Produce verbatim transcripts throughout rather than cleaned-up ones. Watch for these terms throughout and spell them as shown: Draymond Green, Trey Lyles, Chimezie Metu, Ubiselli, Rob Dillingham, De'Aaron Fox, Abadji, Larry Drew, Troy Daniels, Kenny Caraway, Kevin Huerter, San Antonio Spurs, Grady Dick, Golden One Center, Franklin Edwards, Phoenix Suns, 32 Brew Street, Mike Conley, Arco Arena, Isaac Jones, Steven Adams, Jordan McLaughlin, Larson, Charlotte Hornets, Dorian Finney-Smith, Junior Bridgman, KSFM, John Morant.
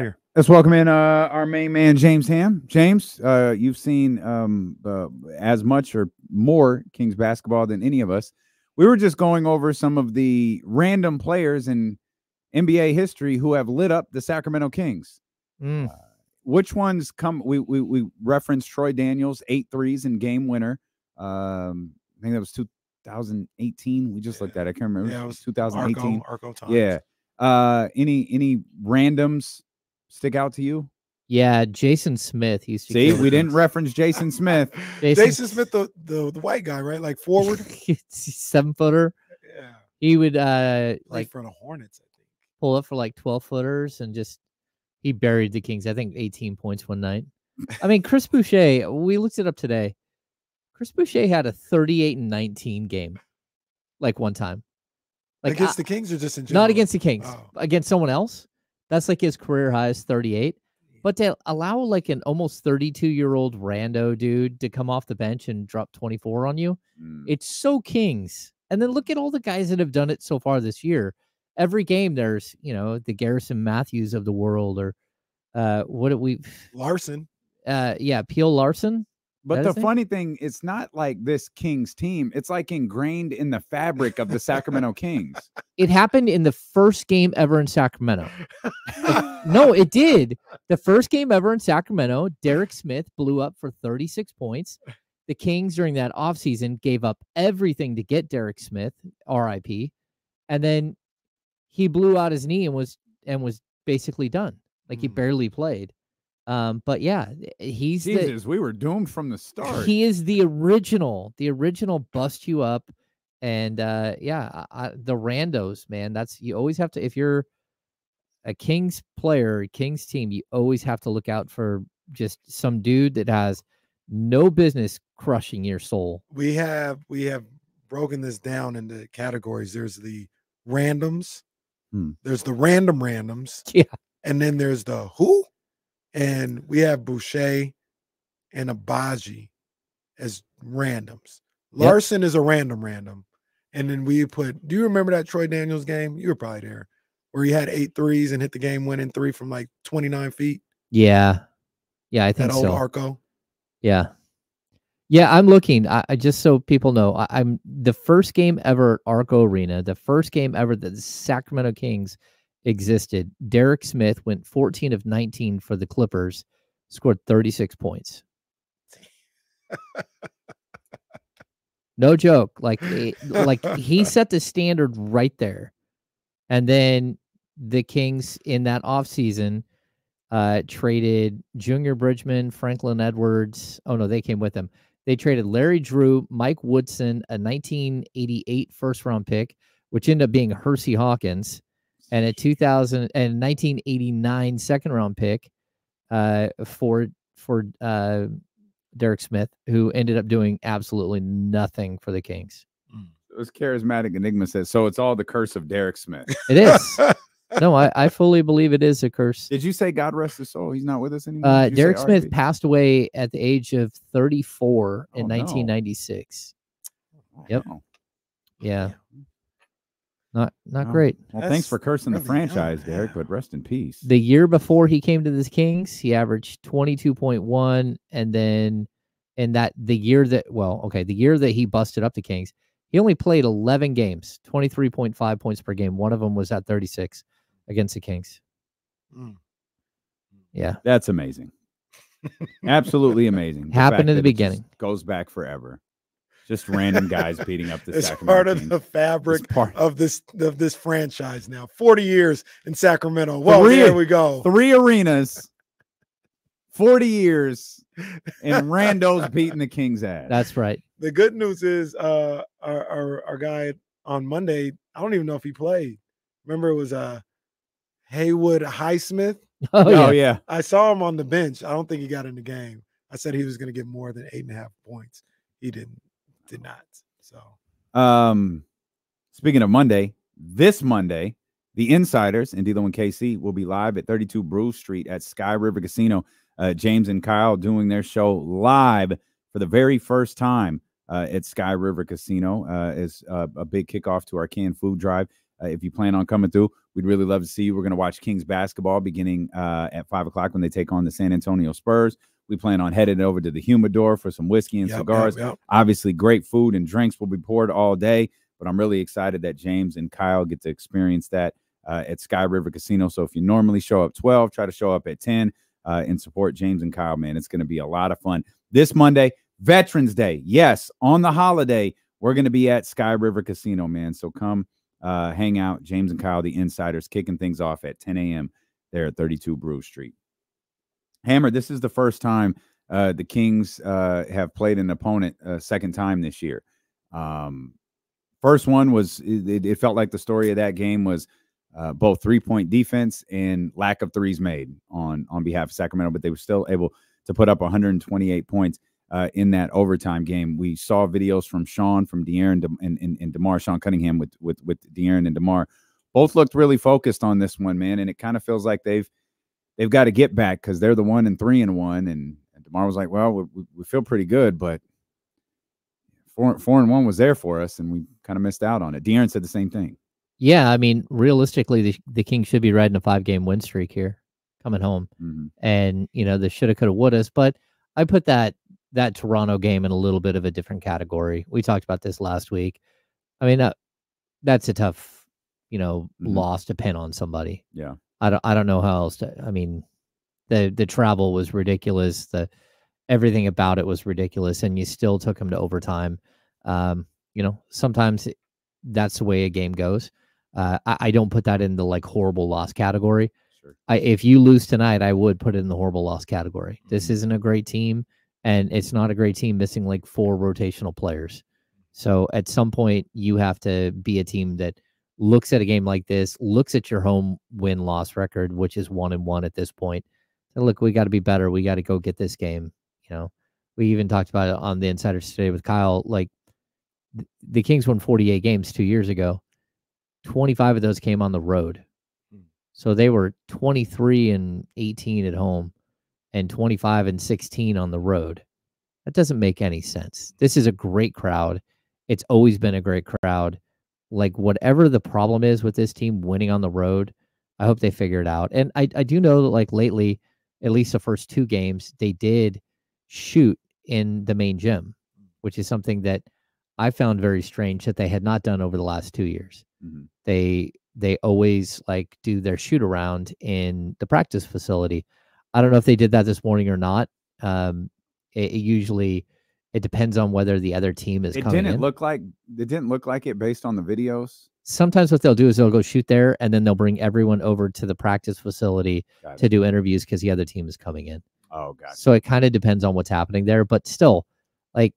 here. Let's welcome in uh, our main man, James Ham. James, uh, you've seen um, uh, as much or more Kings basketball than any of us. We were just going over some of the random players in N B A history who have lit up the Sacramento Kings. Mm. Uh, which ones come? We we we referenced Troy Daniels, eight threes in game winner. Um, I think that was two thousand eighteen. We just yeah. looked at it. I can't remember. Yeah, it was two thousand eighteen. Arco, Arco times. Yeah. Uh, any any randoms stick out to you? Yeah, Jason Smith. He's see, we didn't reference Jason Smith. Jason, Jason Smith, the, the the white guy, right? Like forward, seven footer. Yeah, he would uh Play like for the Hornets, I think. Pull up for like twelve footers and just he buried the Kings. I think eighteen points one night. I mean, Chris Boucher. We looked it up today. Chris Boucher had a thirty-eight and nineteen game, like one time, like against I, the Kings or just in general? Not against the Kings, oh. against someone else. That's like his career high is thirty-eight. But to allow like an almost thirty-two-year-old rando dude to come off the bench and drop twenty-four on you, mm. it's so Kings. And then look at all the guys that have done it so far this year. Every game there's, you know, the Garrison Matthews of the world or uh, what did we... Larson. Uh, yeah, Peel Larson. But the funny thing, it's not like this Kings team. It's like ingrained in the fabric of the Sacramento Kings. It happened in the first game ever in Sacramento. No, it did. The first game ever in Sacramento, Derek Smith blew up for thirty-six points. The Kings during that offseason gave up everything to get Derek Smith, R I P. And then he blew out his knee and was and was basically done. Like he barely played. Um, but yeah, he's Jesus, the, we were doomed from the start. He is the original, the original bust you up. And, uh, yeah, I, I, the randos, man, that's, you always have to, if you're a Kings player, Kings team, you always have to look out for just some dude that has no business crushing your soul. We have, we have broken this down into categories. There's the randoms, hmm. there's the random randoms. Yeah. And then there's the who? And we have Boucher and Abadji as randoms. Yep. Larson is a random random. And then we put, do you remember that Troy Daniels game? You were probably there. Where he had eight threes and hit the game winning three from like twenty-nine feet. Yeah. Yeah, I think that so. That old Arco. Yeah. Yeah, I'm looking. I, I just so people know, I, I'm the first game ever at Arco Arena, the first game ever that the Sacramento Kings existed. Derek Smith went fourteen of nineteen for the Clippers, scored thirty-six points. No joke. Like, it, like he set the standard right there. And then the Kings in that offseason uh, traded Junior Bridgman, Franklin Edwards. Oh, no, they came with them. They traded Larry Drew, Mike Woodson, a nineteen eighty-eight first round pick, which ended up being Hersey Hawkins. And a nineteen eighty-nine second round pick uh, for for uh, Derek Smith, who ended up doing absolutely nothing for the Kings. It was charismatic. Enigma says, so it's all the curse of Derek Smith. It is. No, I, I fully believe it is a curse. Did you say God rest his soul? He's not with us anymore? Uh, Derek Smith passed away at the age of thirty-four oh, in nineteen ninety-six. No. Yep. Oh. Yeah. Not not oh. great. Well, that's, thanks for cursing the franchise, young. Derek, but rest in peace. The year before he came to the Kings, he averaged twenty-two point one, and then and that the year that well, okay, the year that he busted up the Kings, he only played eleven games, twenty-three point five points per game. One of them was at thirty-six against the Kings. Mm. Yeah. That's amazing. Absolutely amazing. Happened in the beginning. Goes back forever. Just random guys beating up the it's Sacramento part of Kings. The fabric part of this of this franchise now. forty years in Sacramento. Well, here we go. Three arenas, forty years, and randos beating the Kings' ass. That's right. The good news is uh, our, our, our guy on Monday, I don't even know if he played. Remember it was uh, Haywood Highsmith? Oh, no, yeah. yeah. I saw him on the bench. I don't think he got in the game. I said he was going to get more than eight and a half points. He didn't. Did not. So, um, speaking of Monday, this Monday, the Insiders and D-Lo and K C will be live at thirty-two Brew Street at Sky River Casino. Uh, James and Kyle doing their show live for the very first time uh, at Sky River Casino. Uh, is uh, a big kickoff to our canned food drive. Uh, if you plan on coming through, we'd really love to see you. We're going to watch Kings basketball beginning uh, at five o'clock when they take on the San Antonio Spurs. We plan on heading over to the Humidor for some whiskey and yep, cigars. Yep, yep. Obviously, great food and drinks will be poured all day, but I'm really excited that James and Kyle get to experience that uh, at Sky River Casino. So if you normally show up twelve, try to show up at ten uh, and support James and Kyle, man. It's going to be a lot of fun. This Monday, Veterans Day. Yes, on the holiday, we're going to be at Sky River Casino, man. So come uh, hang out. James and Kyle, the insiders, kicking things off at ten a m there at thirty-two Brew Street. Hammer, this is the first time uh, the Kings uh, have played an opponent a uh, second time this year. Um, first one was, it, it felt like the story of that game was uh, both three-point defense and lack of threes made on, on behalf of Sacramento, but they were still able to put up one hundred twenty-eight points uh, in that overtime game. We saw videos from Sean, from De'Aaron and, and, and DeMar, Sean Cunningham with, with, with De'Aaron and DeMar. Both looked really focused on this one, man, and it kind of feels like they've, They've got to get back because they're the one and three and one. And, and DeMar was like, well, we, we feel pretty good, but four, four and one was there for us, and we kind of missed out on it. De'Aaron said the same thing. Yeah, I mean, realistically, the, the Kings should be riding a five-game win streak here, coming home. Mm-hmm. And, you know, the shoulda, coulda, wouldas. But I put that that Toronto game in a little bit of a different category. We talked about this last week. I mean, uh, that's a tough, you know, mm-hmm. loss to pin on somebody. Yeah. I don't, I don't know how else to, I mean, the, the travel was ridiculous. The, everything about it was ridiculous, and you still took them to overtime. Um, you know, sometimes that's the way a game goes. Uh, I, I don't put that in the like horrible loss category. Sure. I, if you lose tonight, I would put it in the horrible loss category. Mm-hmm. This isn't a great team, and it's not a great team missing like four rotational players. So at some point you have to be a team that looks at a game like this, looks at your home win-loss record, which is one and one at this point. And look, we got to be better. We got to go get this game. You know, we even talked about it on the Insiders today with Kyle. Like, th the Kings won forty-eight games two years ago. twenty-five of those came on the road, so they were twenty-three and eighteen at home, and twenty-five and sixteen on the road. That doesn't make any sense. This is a great crowd. It's always been a great crowd. Like, whatever the problem is with this team winning on the road, I hope they figure it out. And I, I do know that, like, lately, at least the first two games, they did shoot in the main gym, which is something that I found very strange that they had not done over the last two years. Mm-hmm. They they always, like, do their shoot around in the practice facility. I don't know if they did that this morning or not. Um, it, it usually... It depends on whether the other team is it coming didn't in. Look like, it didn't look like it based on the videos. Sometimes what they'll do is they'll go shoot there, and then they'll bring everyone over to the practice facility to do interviews because the other team is coming in. Oh, gotcha. So it kind of depends on what's happening there. But still, like,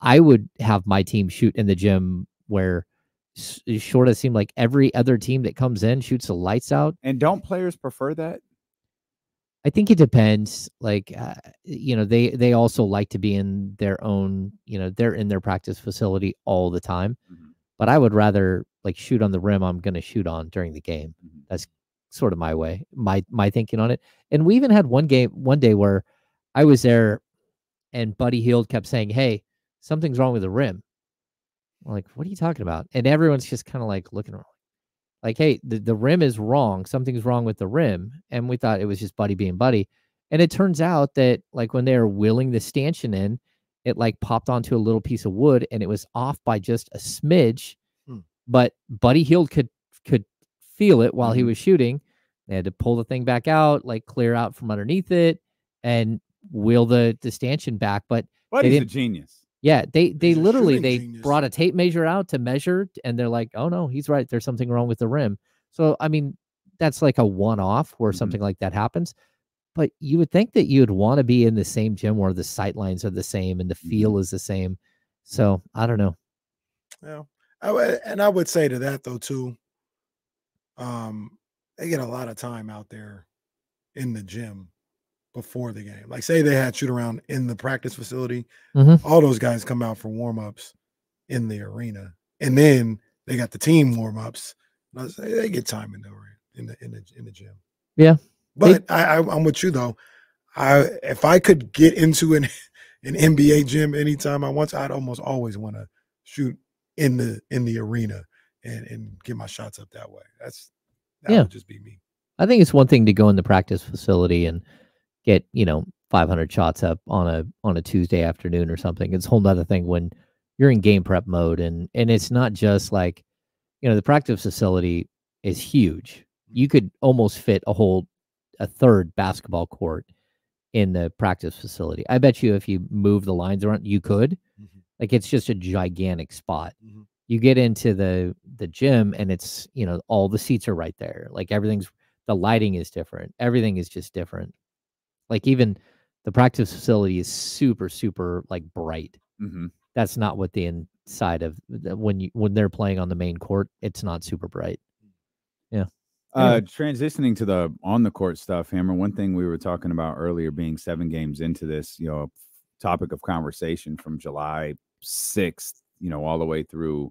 I would have my team shoot in the gym where it sort of seemed like every other team that comes in shoots the lights out. And don't players prefer that? I think it depends. Like, uh, you know, they, they also like to be in their own, you know, they're in their practice facility all the time. Mm-hmm. But I would rather, like, shoot on the rim I'm going to shoot on during the game. Mm-hmm. That's sort of my way, my, my thinking on it. And we even had one game, one day where I was there and Buddy Hield kept saying, hey, something's wrong with the rim. I'm like, what are you talking about? And everyone's just kind of like looking around. Like, hey, the, the rim is wrong. Something's wrong with the rim. And we thought it was just Buddy being Buddy. And it turns out that, like, when they were wheeling the stanchion in, it, like, popped onto a little piece of wood, and it was off by just a smidge. Hmm. But Buddy Hield could could feel it while he was shooting. They had to pull the thing back out, like, clear out from underneath it, and wheel the, the stanchion back. But Buddy's a genius. Yeah, they they he's literally they genius. Brought a tape measure out to measure, and they're like, "Oh no, he's right. There's something wrong with the rim." So I mean, that's like a one-off where mm-hmm. something like that happens. But you would think that you'd want to be in the same gym where the sight lines are the same and the feel is the same. So I don't know. Yeah, I would, and I would say to that though too, um, they get a lot of time out there in the gym before the game. Like, say they had shoot around in the practice facility, mm-hmm. all those guys come out for warm-ups in the arena, and then they got the team warm-ups. They get time in the in the in the, in the gym. Yeah, but they, I, I, I'm with you though. I if I could get into an an N B A gym anytime I want, I'd almost always want to shoot in the in the arena and and get my shots up that way. That's that yeah. would just be me. I think it's one thing to go in the practice facility and get, you know, five hundred shots up on a on a Tuesday afternoon or something. It's a whole nother thing when you're in game prep mode, and and it's not just like, you know, the practice facility is huge. You could almost fit a whole a third basketball court in the practice facility. I bet you if you move the lines around, you could. Mm-hmm. Like, it's just a gigantic spot. Mm-hmm. You get into the the gym and it's, you know, all the seats are right there. Like, everything's, the lighting is different. Everything is just different. Like, even the practice facility is super, super, like, bright. Mm-hmm. That's not what the inside of, when you when they're playing on the main court, it's not super bright. Yeah. Uh, transitioning to the on the court stuff, Hammer, one thing we were talking about earlier, being seven games into this, you know, topic of conversation from July sixth, you know, all the way through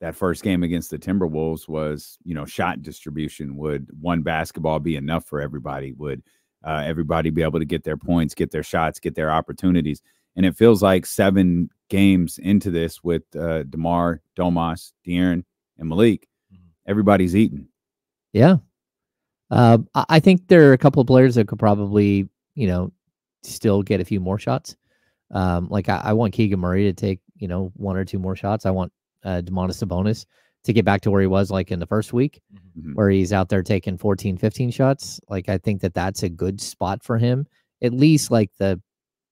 that first game against the Timberwolves was, you know, shot distribution. Would one basketball be enough for everybody? Would uh, everybody be able to get their points, get their shots, get their opportunities? And it feels like seven games into this with uh, DeMar, Domas, De'Aaron, and Malik, everybody's eating. Yeah. Uh, I think there are a couple of players that could probably, you know, still get a few more shots. Um, like I, I want Keegan Murray to take, you know, one or two more shots. I want uh, Domantas Sabonis to get back to where he was like in the first week, mm-hmm. where he's out there taking fourteen, fifteen shots. Like, I think that that's a good spot for him, at least like the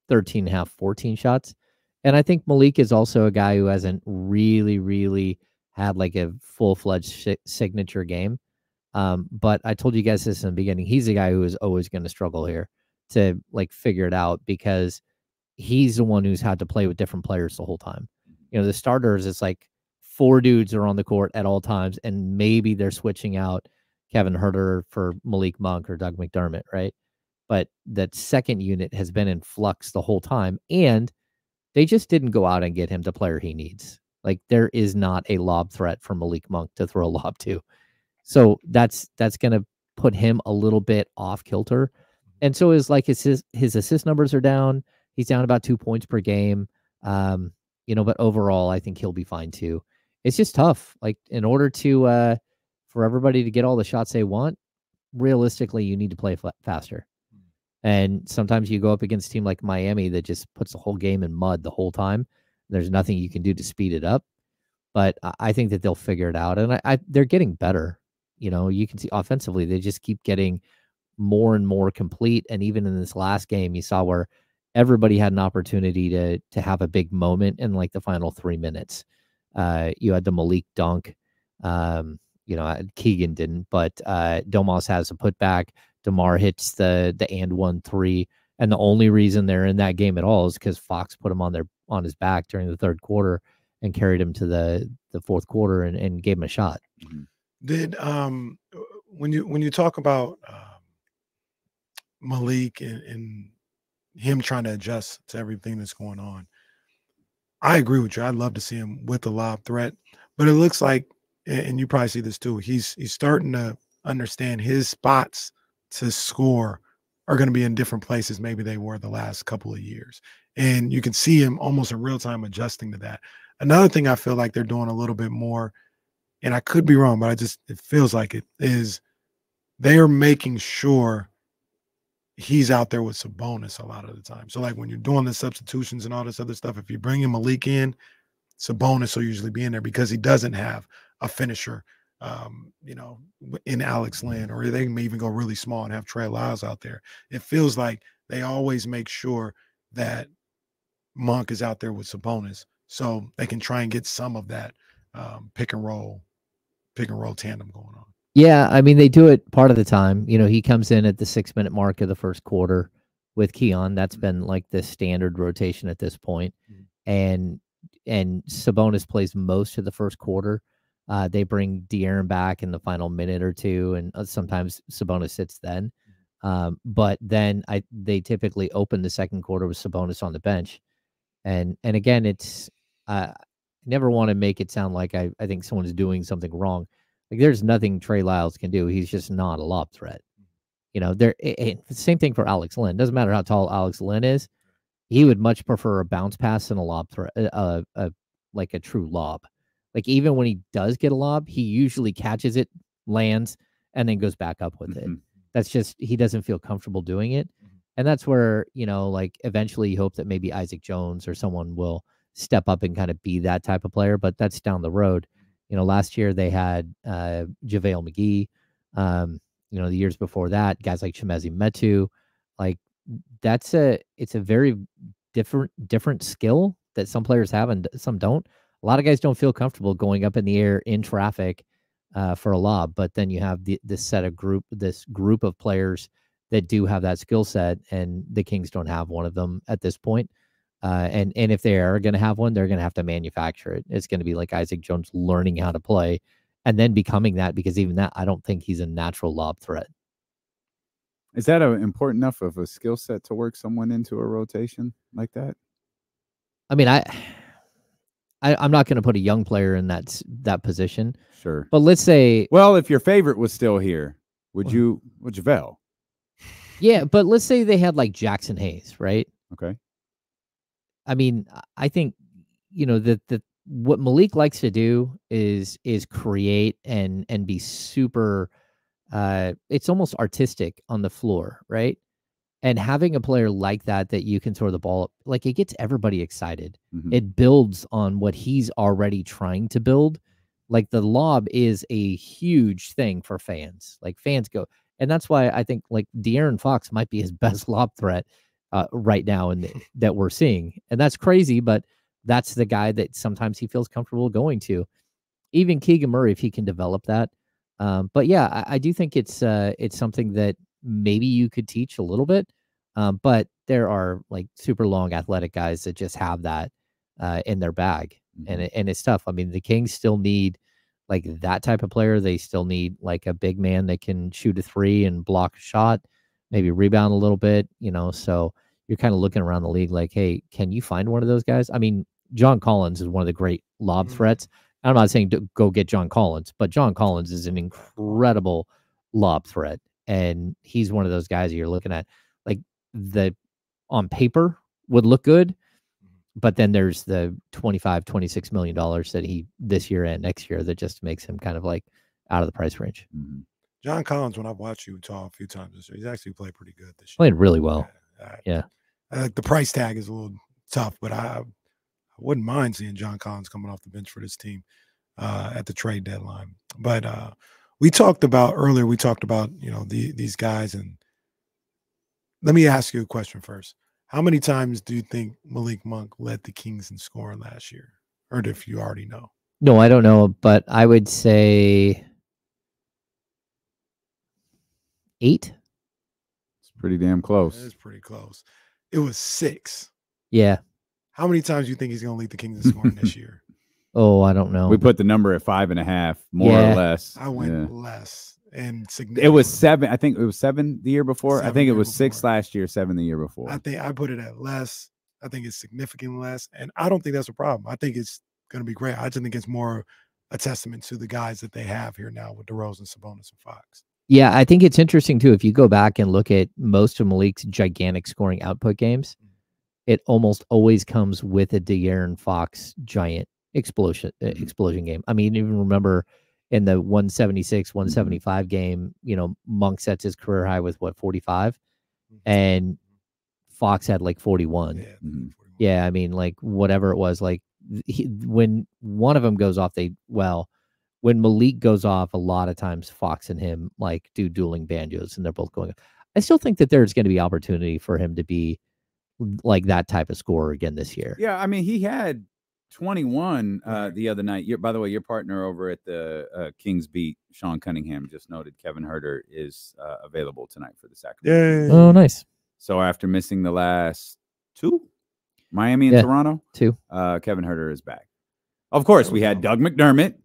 thirteen and a half, fourteen shots. And I think Malik is also a guy who hasn't really, really had like a full-fledged si signature game. Um, but I told you guys this in the beginning, he's a guy who is always going to struggle here to like figure it out, because he's the one who's had to play with different players the whole time. You know, the starters, it's like four dudes are on the court at all times, and maybe they're switching out Kevin Huerter for Malik Monk or Doug McDermott, right? But that second unit has been in flux the whole time, and they just didn't go out and get him the player he needs. Like, there is not a lob threat for Malik Monk to throw a lob to. So that's that's going to put him a little bit off kilter. And so it's like his, his his assist numbers are down. He's down about two points per game. Um, you know, but overall, I think he'll be fine too. It's just tough. Like, in order to uh, for everybody to get all the shots they want, realistically, you need to play faster. And sometimes you go up against a team like Miami that just puts the whole game in mud the whole time. There's nothing you can do to speed it up. But I think that they'll figure it out. And I, I they're getting better. You know, you can see offensively, they just keep getting more and more complete. And even in this last game, you saw where everybody had an opportunity to to have a big moment in like the final three minutes. Uh, you had the Malik dunk. Um, you know, Keegan didn't, but uh, Domas has a putback. DeMar hits the the and one three. And the only reason they're in that game at all is because Fox put him on their on his back during the third quarter and carried him to the the fourth quarter and, and gave him a shot. Mm-hmm. Did um when you when you talk about um, Malik and, and him trying to adjust to everything that's going on, I agree with you. I'd love to see him with the lob threat, but it looks like, and you probably see this too, he's he's starting to understand his spots to score are going to be in different places maybe they were the last couple of years, and you can see him almost in real time adjusting to that. Another thing I feel like they're doing a little bit more, and I could be wrong, but I just, it feels like it, is they are making sure he's out there with Sabonis a lot of the time. So like when you're doing the substitutions and all this other stuff, if you bring him Malik in, Sabonis will usually be in there because he doesn't have a finisher, um, you know, in Alex Len, or they may even go really small and have Trey Lyles out there. It feels like they always make sure that Monk is out there with Sabonis so they can try and get some of that um, pick and roll. pick and roll tandem going on. Yeah, I mean, they do it part of the time. You know, he comes in at the six minute mark of the first quarter with Keon. That's been like the standard rotation at this point. Mm-hmm. And and Sabonis plays most of the first quarter. Uh, they bring De'Aaron back in the final minute or two, and sometimes Sabonis sits then. Um, but then I they typically open the second quarter with Sabonis on the bench. And and again, it's uh, never want to make it sound like I, I think someone's doing something wrong. Like, there's nothing Trey Lyles can do. He's just not a lob threat. You know, there, it, it, same thing for Alex Len. Doesn't matter how tall Alex Len is. He would much prefer a bounce pass than a lob threat, uh, uh, like a true lob. Like, even when he does get a lob, he usually catches it, lands, and then goes back up with mm-hmm. it. That's just, he doesn't feel comfortable doing it. And that's where, you know, like, eventually you hope that maybe Isaac Jones or someone will step up and kind of be that type of player, but that's down the road. You know, last year they had uh, JaVale McGee. Um, you know, the years before that, guys like Chimezie Metu. Like, that's a, it's a very different, different skill that some players have and some don't. A lot of guys don't feel comfortable going up in the air in traffic uh, for a lob, but then you have the, this set of group, this group of players that do have that skill set, and the Kings don't have one of them at this point. Uh, and, and if they are going to have one, they're going to have to manufacture it. It's going to be like Isaac Jones learning how to play and then becoming that, because even that, I don't think he's a natural lob threat. Is that a, important enough of a skill set to work someone into a rotation like that? I mean, I, I I'm not going to put a young player in that, that position. Sure. But let's say, well, if your favorite was still here, would well, you, would JaVale? Yeah, but let's say they had like Jackson Hayes, right? Okay. I mean, I think, you know, that the what Malik likes to do is is create and and be super uh it's almost artistic on the floor, right? And having a player like that that you can throw the ball, like, it gets everybody excited. Mm-hmm. It builds on what he's already trying to build. Like, the lob is a huge thing for fans. Like, fans go. And that's why I think, like, De'Aaron Fox might be his best lob threat uh, right now and that we're seeing. And that's crazy, but that's the guy that sometimes he feels comfortable going to. Even Keegan Murray, if he can develop that. Um, but yeah, I, I do think it's uh, it's something that maybe you could teach a little bit. Um, but there are, like, super long athletic guys that just have that uh, in their bag. Mm-hmm. And, it, and it's tough. I mean, the Kings still need like that type of player. They still need like a big man that can shoot a three and block a shot, maybe rebound a little bit, you know, so you're kind of looking around the league like, hey, can you find one of those guys? I mean, John Collins is one of the great lob mm-hmm. threats. I'm not saying to go get John Collins, but John Collins is an incredible lob threat. And he's one of those guys you're looking at, like, the on paper would look good, but then there's the twenty-five, twenty-six million dollars that he this year and next year that just makes him kind of like out of the price range. Mm-hmm. John Collins, when I've watched Utah a few times this year, he's actually played pretty good this year. Played really well. I, I, yeah. Uh, the price tag is a little tough, but I, I wouldn't mind seeing John Collins coming off the bench for this team uh, at the trade deadline. But uh, we talked about earlier, we talked about, you know, the, these guys. And let me ask you a question first. How many times do you think Malik Monk led the Kings in scoring last year? Or if you already know. No, I don't know, but I would say eight. It's pretty damn close. It's pretty close. It was six. Yeah. How many times do you think he's going to lead the Kings in scoring this year? Oh, I don't know. We put the number at five and a half, more yeah. or less. I went yeah. less. And it was seven. I think it was seven the year before. Seven I think it was six before. last year, seven the year before. I think I put it at less. I think it's significantly less. And I don't think that's a problem. I think it's going to be great. I just think it's more a testament to the guys that they have here now with DeRozan, Sabonis, and Fox. Yeah, I think it's interesting, too. If you go back and look at most of Malik's gigantic scoring output games, it almost always comes with a De'Aaron Fox giant explosion, uh, explosion game. I mean, even remember in the one seventy-six, one seventy-five game, you know, Monk sets his career high with what, forty-five, and Fox had like forty-one. Yeah, forty-one. Yeah, I mean, like, whatever it was, like, he, when one of them goes off, they well, when Malik goes off, a lot of times Fox and him like do dueling banjos, and they're both going. I still think that there's going to be opportunity for him to be like that type of scorer again this year. Yeah, I mean, he had twenty-one uh the other night. You're, by the way, your partner over at the uh, Kings beat, Sean Cunningham, just noted Kevin Huerter is uh, available tonight for the Sacramento. Yay. Oh, nice. So after missing the last two, Miami and yeah, Toronto, two, uh, Kevin Huerter is back. Of course, we had Doug McDermott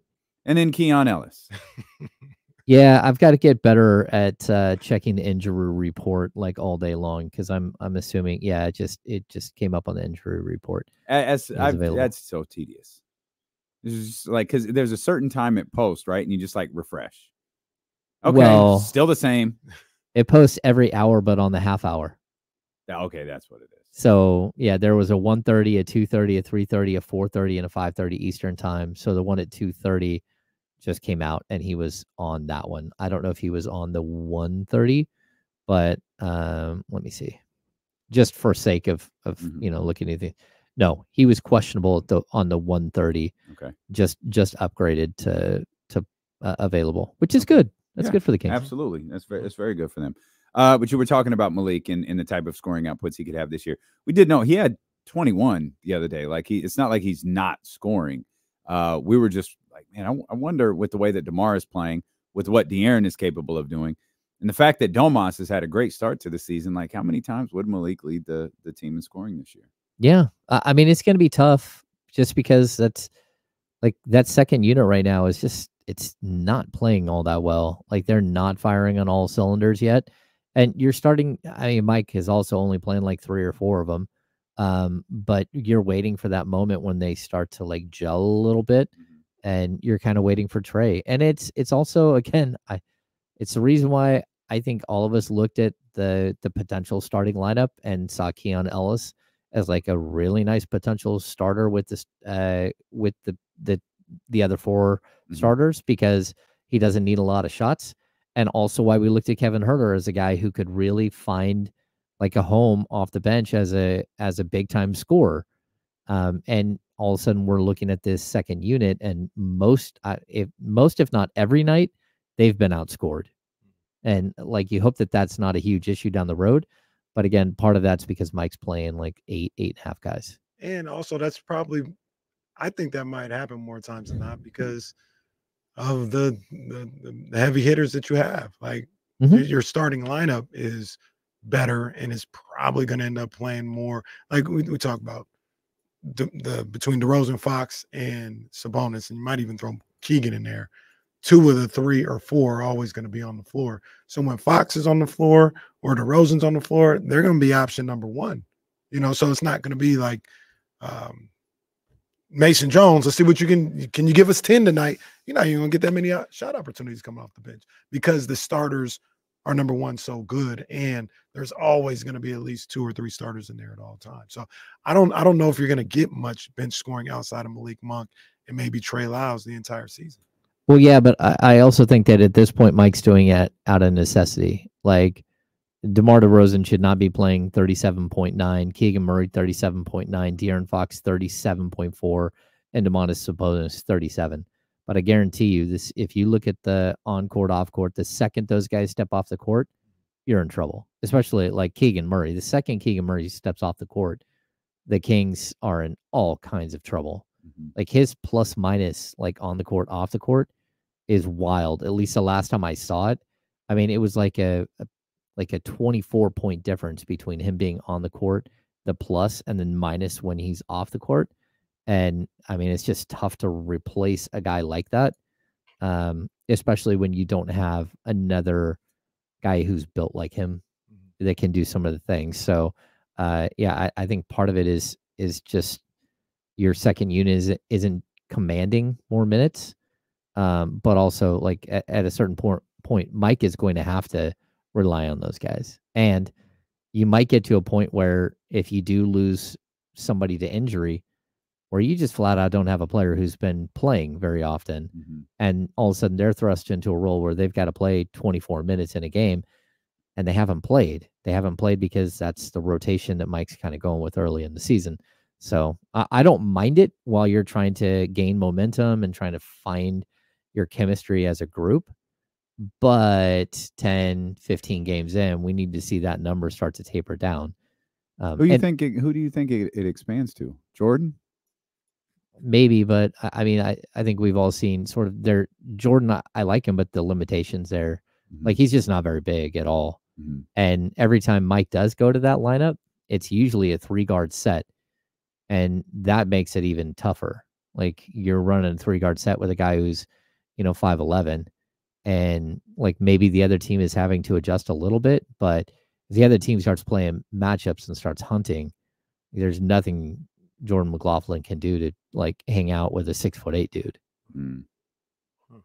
and then Keon Ellis. Yeah, I've got to get better at uh, checking the injury report like all day long, because I'm I'm assuming, yeah, it just it just came up on the injury report. As, I've, that's so tedious. It's just like, because there's a certain time it posts, right? And you just like refresh. Okay, well, still the same. It posts every hour, but on the half hour. Okay, that's what it is. So yeah, there was a one thirty, a two thirty, a three thirty, a four thirty, and a five thirty Eastern time. So the one at two thirty just came out, and he was on that one. I don't know if he was on the one thirty, but um, let me see. Just for sake of of mm-hmm. you know, looking at the, no, he was questionable at the, on the one thirty. Okay, just just upgraded to to uh, available, which is okay. Good. That's yeah, good for the Kings. Absolutely, that's very that's very good for them. Uh, but you were talking about Malik and, and the type of scoring outputs he could have this year. We did know he had twenty-one the other day. Like he, it's not like he's not scoring. Uh, we were just like, man, I, I wonder with the way that DeMar is playing, with what De'Aaron is capable of doing, and the fact that Domas has had a great start to the season. Like, how many times would Malik lead the the team in scoring this year? Yeah, I mean, it's going to be tough just because that's like that second unit right now is just it's not playing all that well. Like they're not firing on all cylinders yet. And you're starting, I mean, Mike is also only playing like three or four of them. Um, but you're waiting for that moment when they start to like gel a little bit, and you're kind of waiting for Trey. And it's, it's also, again, I, it's the reason why I think all of us looked at the, the potential starting lineup and saw Keon Ellis as like a really nice potential starter with this, uh, with the, the, the other four mm-hmm. starters, because he doesn't need a lot of shots. And also why we looked at Kevin Huerter as a guy who could really find like a home off the bench as a as a big time scorer. Um, and all of a sudden we're looking at this second unit, and most uh, if most if not every night they've been outscored. And like you hope that that's not a huge issue down the road, but again, part of that's because Mike's playing like eight eight and a half guys. And also that's probably, I think that might happen more times than not because of the, the the heavy hitters that you have. Like mm-hmm. your starting lineup is better and is probably going to end up playing more. Like we, we talk about the, the between DeRozan, Fox, and Sabonis, and you might even throw Keegan in there. Two of the three or four are always going to be on the floor. So when Fox is on the floor or DeRozan's on the floor, they're going to be option number one. You know, so it's not going to be like um, Mason Jones, let's see what you can, can you give us ten tonight? You're not even going to get that many shot opportunities coming off the bench because the starters are number one, so good. And there's always going to be at least two or three starters in there at all times. So I don't, I don't know if you're going to get much bench scoring outside of Malik Monk and maybe Trey Lyles the entire season. Well, yeah, but I, I also think that at this point, Mike's doing it out of necessity. Like DeMar DeRozan should not be playing thirty-seven point nine, Keegan Murray thirty-seven point nine, De'Aaron Fox thirty-seven point four, and Domantas Sabonis thirty-seven. But I guarantee you this, if you look at the on-court, off-court, the second those guys step off the court, you're in trouble, especially like Keegan Murray. The second Keegan Murray steps off the court, the Kings are in all kinds of trouble. Mm-hmm. Like his plus-minus, like on the court, off the court, is wild. At least the last time I saw it, I mean, it was like a, a like a twenty-four point difference between him being on the court, the plus, and then minus when he's off the court. And I mean, it's just tough to replace a guy like that, um, especially when you don't have another guy who's built like him that can do some of the things. So, uh, yeah, I, I think part of it is is just your second unit is, isn't commanding more minutes, um, but also like at, at a certain point, point, Mike is going to have to rely on those guys. And you might get to a point where if you do lose somebody to injury, where you just flat out don't have a player who's been playing very often, mm-hmm. and all of a sudden they're thrust into a role where they've got to play twenty-four minutes in a game, and they haven't played. They haven't played because that's the rotation that Mike's kind of going with early in the season. So I, I don't mind it while you're trying to gain momentum and trying to find your chemistry as a group. But ten, fifteen games in, we need to see that number start to taper down. Um, who do you and, think? It, who do you think it, it expands to? Jordan? Maybe, but I mean, I, I think we've all seen sort of their Jordan. I, I like him, but the limitations there, mm-hmm. like he's just not very big at all. Mm-hmm. And every time Mike does go to that lineup, it's usually a three guard set, and that makes it even tougher. Like you're running a three guard set with a guy who's, you know, five eleven. And like maybe the other team is having to adjust a little bit, but if the other team starts playing matchups and starts hunting, there's nothing Jordan McLaughlin can do to like hang out with a six foot eight dude. Mm. Huh.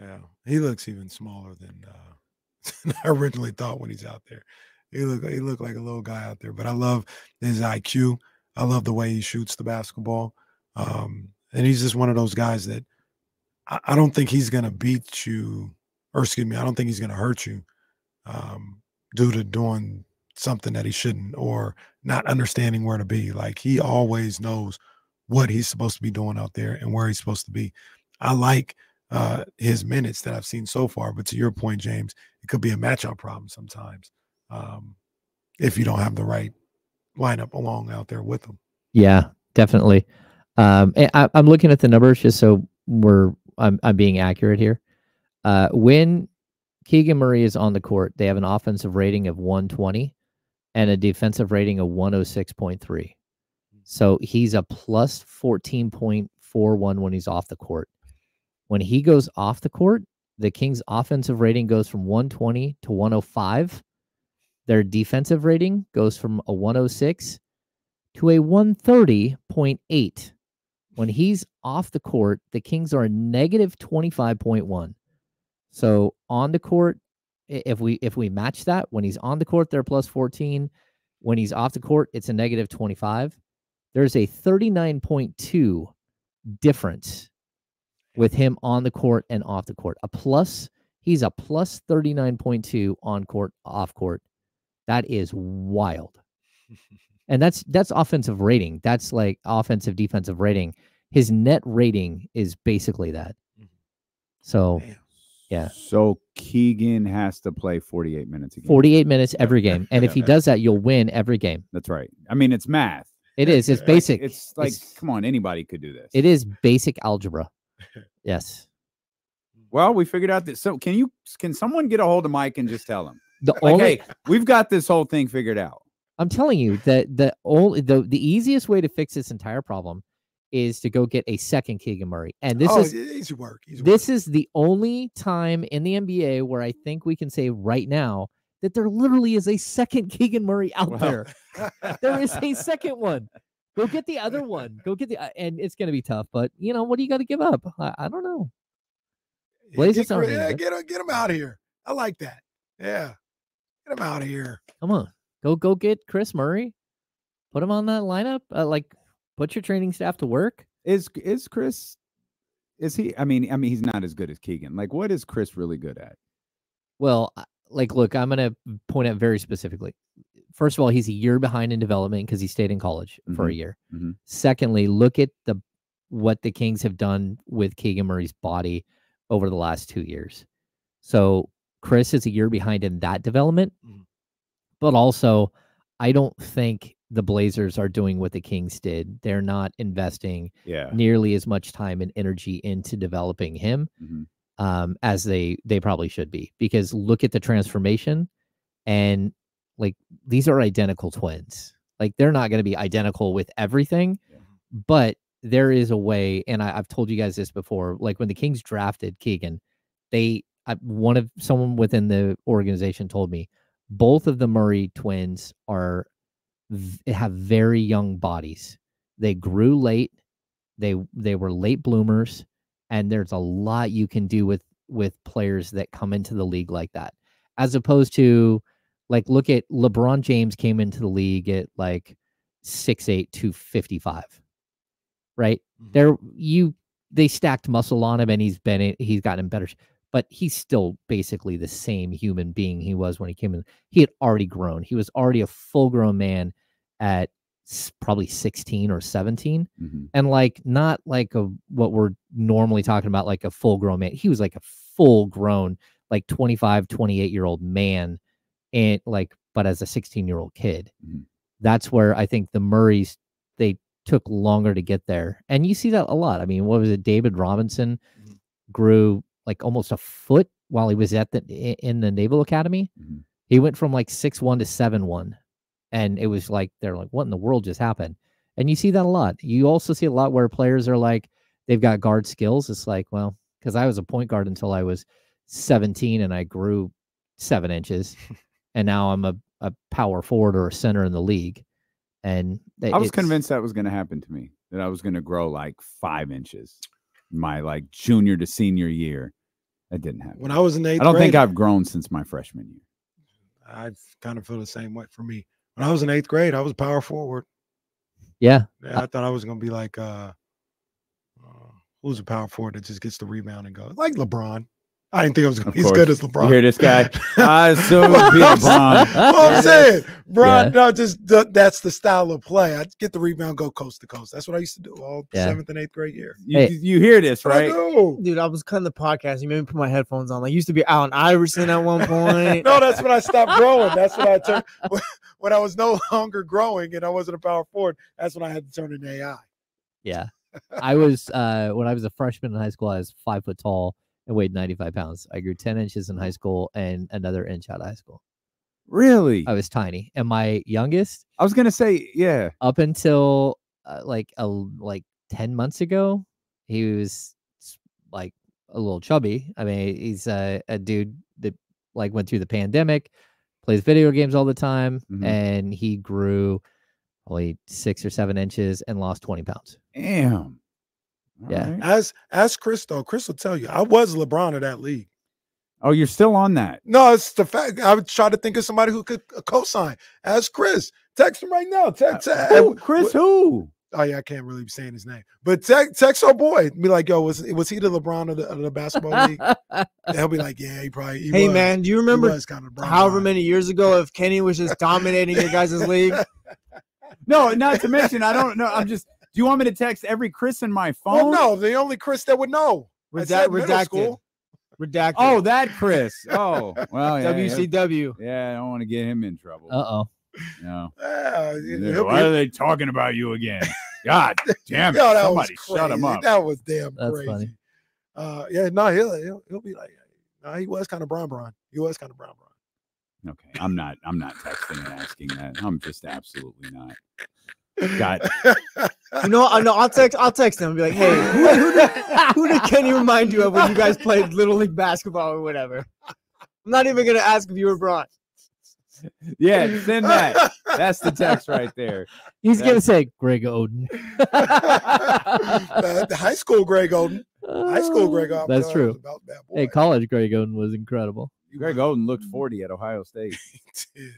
Yeah, he looks even smaller than uh, I originally thought when he's out there. He looked he looked like a little guy out there, but I love his I Q. I love the way he shoots the basketball. Um, and he's just one of those guys that I, I don't think he's going to beat you, or excuse me, I don't think he's going to hurt you um, due to doing something that he shouldn't or not understanding where to be. Like, he always knows what he's supposed to be doing out there and where he's supposed to be. I like uh, his minutes that I've seen so far, but to your point, James, it could be a matchup problem sometimes um, if you don't have the right lineup along out there with them. Yeah, definitely. Um, and I, I'm looking at the numbers just so we're I'm, I'm being accurate here. Uh, when Keegan Murray is on the court, they have an offensive rating of one twenty and a defensive rating of one oh six point three. So he's a plus fourteen point four one when he's off the court. When he goes off the court, the Kings' offensive rating goes from one twenty to one oh five. Their defensive rating goes from a one oh six to a one thirty point eight. When he's off the court, the Kings are a negative twenty-five point one. So on the court, if we if we match that, when he's on the court, they're plus fourteen. When he's off the court, it's a negative twenty-five. There's a thirty-nine point two difference with him on the court and off the court. A plus, he's a plus thirty-nine point two on court, off court. That is wild. And that's that's offensive rating. That's like offensive, defensive rating. His net rating is basically that. So, yeah. So Keegan has to play forty-eight minutes a game. forty-eight minutes every game. And if he does that, you'll win every game. That's right. I mean, it's math. It is. It's basic. It's like, it's, come on, anybody could do this. It is basic algebra. Yes. Well, we figured out that. So can you, can someone get a hold of Mike and just tell him? The like, only, hey, we've got this whole thing figured out. I'm telling you that the only the, the easiest way to fix this entire problem is to go get a second Keegan Murray. And this oh, is easy work. Easy this work. is the only time in the N B A where I think we can say right now that there literally is a second Keegan Murray out wow. there. There is a second one. Go get the other one. Go get the and it's going to be tough, but you know what do you got to give up? I, I don't know. Blaze yeah, get, yeah, get, get him out of here. I like that. Yeah. Get him out of here. Come on. Go go get Chris Murray. Put him on that lineup. Uh, like put your training staff to work. Is is Chris is he I mean I mean he's not as good as Keegan. Like, what is Chris really good at? Well, like, look, I'm going to point out very specifically. First of all, he's a year behind in development because he stayed in college mm-hmm. for a year. Mm-hmm. Secondly, look at the what the Kings have done with Keegan Murray's body over the last two years. So Chris is a year behind in that development. Mm-hmm. But also, I don't think the Blazers are doing what the Kings did. They're not investing yeah. nearly as much time and energy into developing him. Mm-hmm. Um, as they they probably should be, because look at the transformation, and like these are identical twins. Like, they're not going to be identical with everything, yeah. but there is a way. And I, I've told you guys this before. Like, when the Kings drafted Keegan, they I, one of someone within the organization told me both of the Murray twins are have very young bodies. They grew late. They they were late bloomers. And there's a lot you can do with with players that come into the league like that, as opposed to, like, look at LeBron James came into the league at like six eight, two fifty-five, right? Mm-hmm. There you they stacked muscle on him, and he's been he's gotten better, but he's still basically the same human being he was when he came in. He had already grown. He was already a full grown man at probably sixteen or seventeen, mm-hmm. and like not like a what we're normally talking about, like a full grown man. He was like a full grown, like twenty-five, twenty-eight year old man, and like but as a sixteen year old kid. Mm-hmm. That's where I think the Murrays, they took longer to get there, and you see that a lot. I mean, what was it? David Robinson mm-hmm. grew like almost a foot while he was at the in the Naval Academy. Mm-hmm. He went from like six one to seven one. And it was like, they're like, what in the world just happened? And you see that a lot. You also see a lot where players are like, they've got guard skills. It's like, well, because I was a point guard until I was seventeen and I grew seven inches. And now I'm a, a power forward or a center in the league. And I was convinced that was going to happen to me, that I was going to grow like five inches my like junior to senior year. That didn't happen. When I was in eighth grade, I don't think I've grown since my freshman year. I kind of feel the same way for me. When I was in eighth grade, I was a power forward. Yeah. yeah I thought I was going to be like, uh, uh, who's a power forward that just gets the rebound and goes? Like LeBron. I didn't think I was going to be course. as good as LeBron. You hear this guy? I assume it'd be LeBron. Well, I'm saying, Bron, yeah. no, just th that's the style of play. I get the rebound, go coast to coast. That's what I used to do all yeah. seventh and eighth grade year. You, hey, you hear this, right? I Dude, I was cutting the podcast. You made me put my headphones on. I used to be Allen Iverson at one point. No, that's when I stopped growing. That's when I turned when I was no longer growing and I wasn't a power forward. That's when I had to turn into A I. Yeah, I was uh, when I was a freshman in high school. I was five foot tall. I weighed ninety-five pounds. I grew ten inches in high school and another inch out of high school. Really? I was tiny. And my youngest? I was going to say, yeah. Up until uh, like a, like ten months ago, he was like a little chubby. I mean, he's a, a dude that like went through the pandemic, plays video games all the time, mm-hmm. and he grew probably six or seven inches and lost twenty pounds. Damn. Yeah. Right. As as Chris though, Chris will tell you, I was LeBron of that league. Oh, you're still on that? No, it's the fact. I would try to think of somebody who could co-sign. Ask Chris. Text him right now. Text uh, who? Chris. Wh who? Oh yeah, I can't really be saying his name, but text text our boy. Be like, yo, was was he the LeBron of the, of the basketball league? And he'll be like, yeah, he probably. He hey was, man, do you remember kind of however line. many years ago if Kenny was just dominating your guys' league? No, not to mention, I don't know. I'm just. Do you want me to text every Chris in my phone? Well, no, the only Chris that would know. Redact redacted. School. Redacted. Oh, that Chris. Oh, well, yeah, W C W. Yeah, I don't want to get him in trouble. Uh-oh. No. Uh, Why are they talking about you again? God damn it. Yo, somebody shut him up. That was damn That's crazy. Funny. Uh, yeah, no, he'll, he'll, he'll be like, no, he was kind of Bron Bron. He was kind of Bron Bron. Okay, I'm not, I'm not texting and asking that. I'm just absolutely not. God. You know, I know. I'll text. I'll text him and be like, "Hey, who, who, did, who did Kenny remind you of when you guys played Little League basketball or whatever?" I'm not even gonna ask if you were brought. Yeah, send that. That's the text right there. He's That's... gonna say Greg Oden. uh, the high school Greg Oden. High school Greg Oden. That's true. About that boy. Hey, college Greg Oden was incredible. Greg Oden looked forty at Ohio State. He did.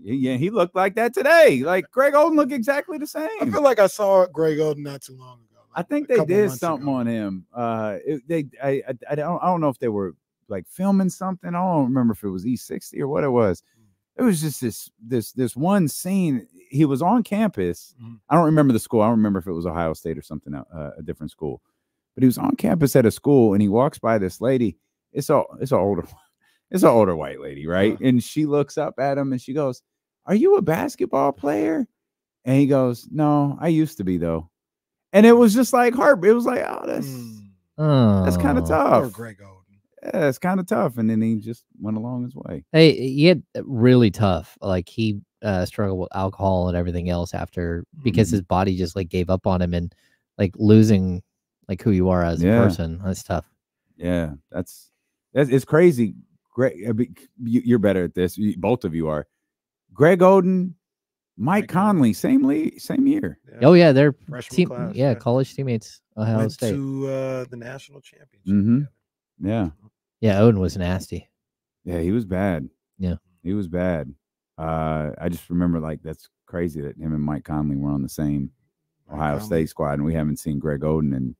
Yeah, he looked like that today. Like Greg Oden looked exactly the same. I feel like I saw Greg Oden not too long ago. Like I think they did something ago. on him. Uh, it, they, I, I, I don't, I don't know if they were like filming something. I don't remember if it was E sixty or what it was. It was just this, this, this one scene. He was on campus. Mm-hmm. I don't remember the school. I don't remember if it was Ohio State or something, uh, a different school. But he was on campus at a school, and he walks by this lady. It's all, it's all older. It's an older white lady, right? And she looks up at him and she goes, "Are you a basketball player?" And he goes, "No, I used to be though." And it was just like heart. It was like, oh, that's oh. that's kind of tough. Or Greg Oden. Yeah, it's kind of tough. And then he just went along his way. Hey, he had really tough. Like he uh, struggled with alcohol and everything else after because mm-hmm. his body just like gave up on him and like losing like who you are as yeah. a person. That's tough. Yeah, that's that's it's crazy. Greg, you're better at this. Both of you are. Greg Oden, Mike Conley, same league, same year. Yeah. Oh yeah, they're team, class, yeah, yeah, college teammates. Ohio Went State to uh, the national championship. Mm-hmm. Yeah, yeah. Oden was nasty. Yeah, he was bad. Yeah, he was bad. Uh, I just remember like that's crazy that him and Mike Conley were on the same Mike Ohio Conley. State squad, and we haven't seen Greg Oden in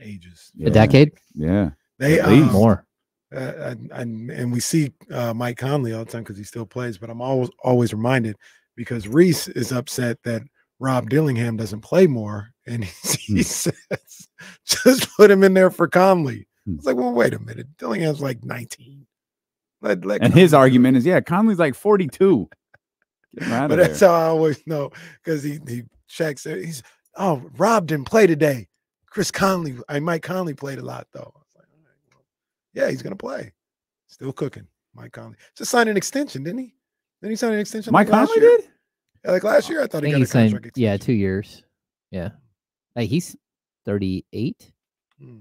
ages. Yeah. A decade. Yeah, they at least um, more. Uh, I, I, and we see uh, Mike Conley all the time because he still plays, but I'm always always reminded because Reese is upset that Rob Dillingham doesn't play more, and he, he says, "Just put him in there for Conley." I was like, "Well, wait a minute, Dillingham's like nineteen." Let, let and Conley his argument is, "Yeah, Conley's like forty-two." But that's there. how I always know because he he checks. He's oh, Rob didn't play today. Chris Conley, I Mike Conley played a lot though. Yeah, he's gonna play. Still cooking, Mike Conley. Just signed an extension, didn't he? Didn't he sign an extension? Mike like Conley did. Yeah, like last year, I thought I he got he a signed, contract extension. Yeah, two years. Yeah, hey, he's thirty-eight. Hmm.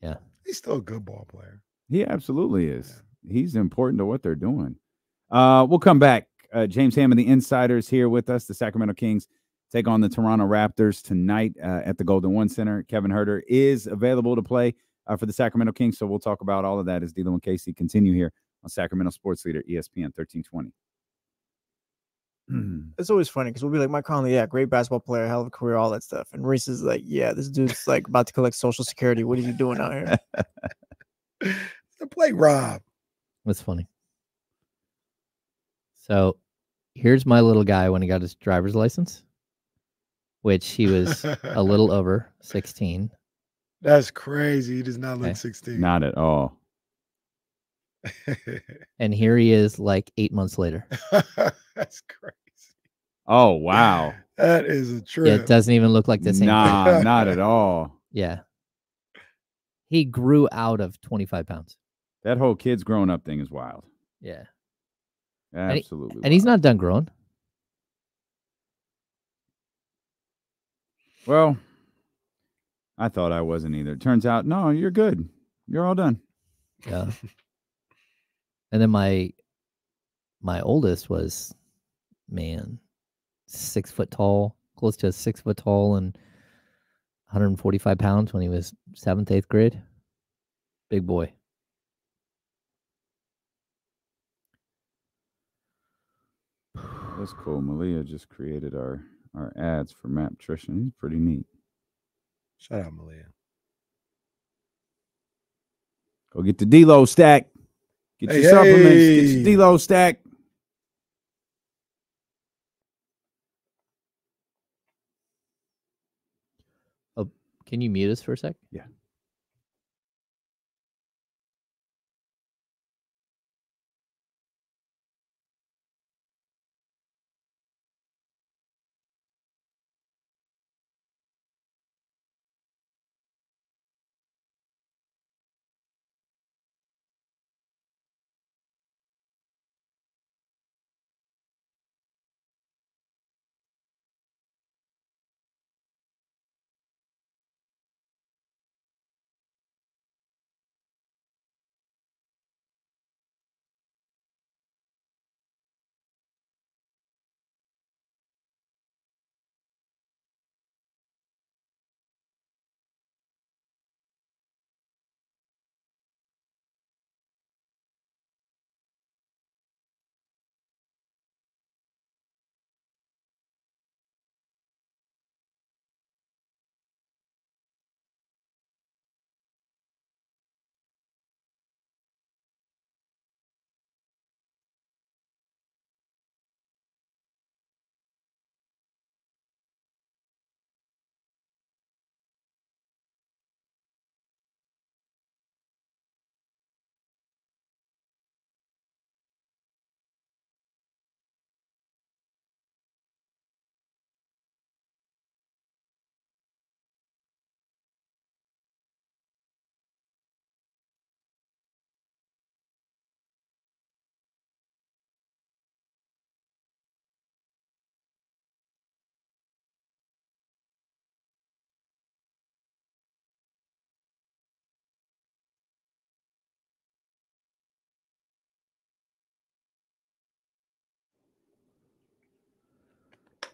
Yeah, he's still a good ball player. He absolutely is. Yeah. He's important to what they're doing. Uh, we'll come back. Uh, James Ham and the Insiders here with us. The Sacramento Kings take on the Toronto Raptors tonight uh, at the Golden One Center. Kevin Huerter is available to play. Uh, for the Sacramento Kings. So we'll talk about all of that as D-Lo and Casey continue here on Sacramento Sports Leader, E S P N thirteen twenty. It's always funny because we'll be like, Mike Conley, yeah, great basketball player, hell of a career, all that stuff. And Reese is like, yeah, this dude's like about to collect Social Security. What are you doing out here? Play Rob. That's funny. So here's my little guy when he got his driver's license, which he was a little over sixteen. That's crazy. He does not look okay. sixteen. Not at all. And here he is like eight months later. That's crazy. Oh, wow. That is a trip. Yeah, it doesn't even look like the same. Nah, thing. Not at all. Yeah. He grew out of twenty-five pounds. That whole kid's grown up thing is wild. Yeah. Absolutely. And, he, and he's not done growing. Well, I thought I wasn't either. Turns out, no, you're good. You're all done. Yeah. And then my my oldest was, man, six foot tall, close to six foot tall and one hundred forty-five pounds when he was seventh, eighth grade. Big boy. That's cool. Malia just created our, our ads for Maptrition. He's pretty neat. Shout out, Malia. Go get the D-Lo stack. Get hey, your hey. supplements. Get your D-Lo stack. Oh, can you mute us for a sec? Yeah.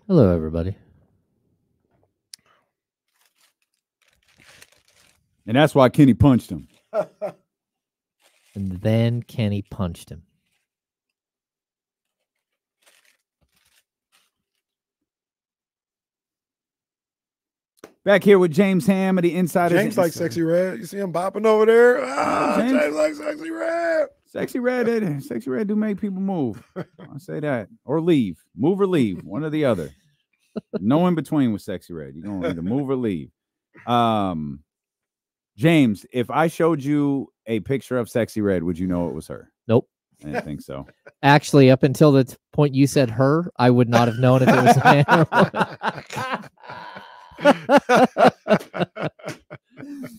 Hello, everybody. And that's why Kenny punched him. And then Kenny punched him. Back here with James Ham of the Insiders. James like Sexy Red. You see him bopping over there? Ah, James. James like Sexy Red. Sexy Red, Sexy Red do make people move. I say that. Or leave. Move or leave. One or the other. No in between with Sexy Red. You're going to either move or leave. Um, James, if I showed you a picture of Sexy Red, would you know it was her? Nope. I didn't think so. Actually, up until the point you said her, I would not have known if it was a man or a woman.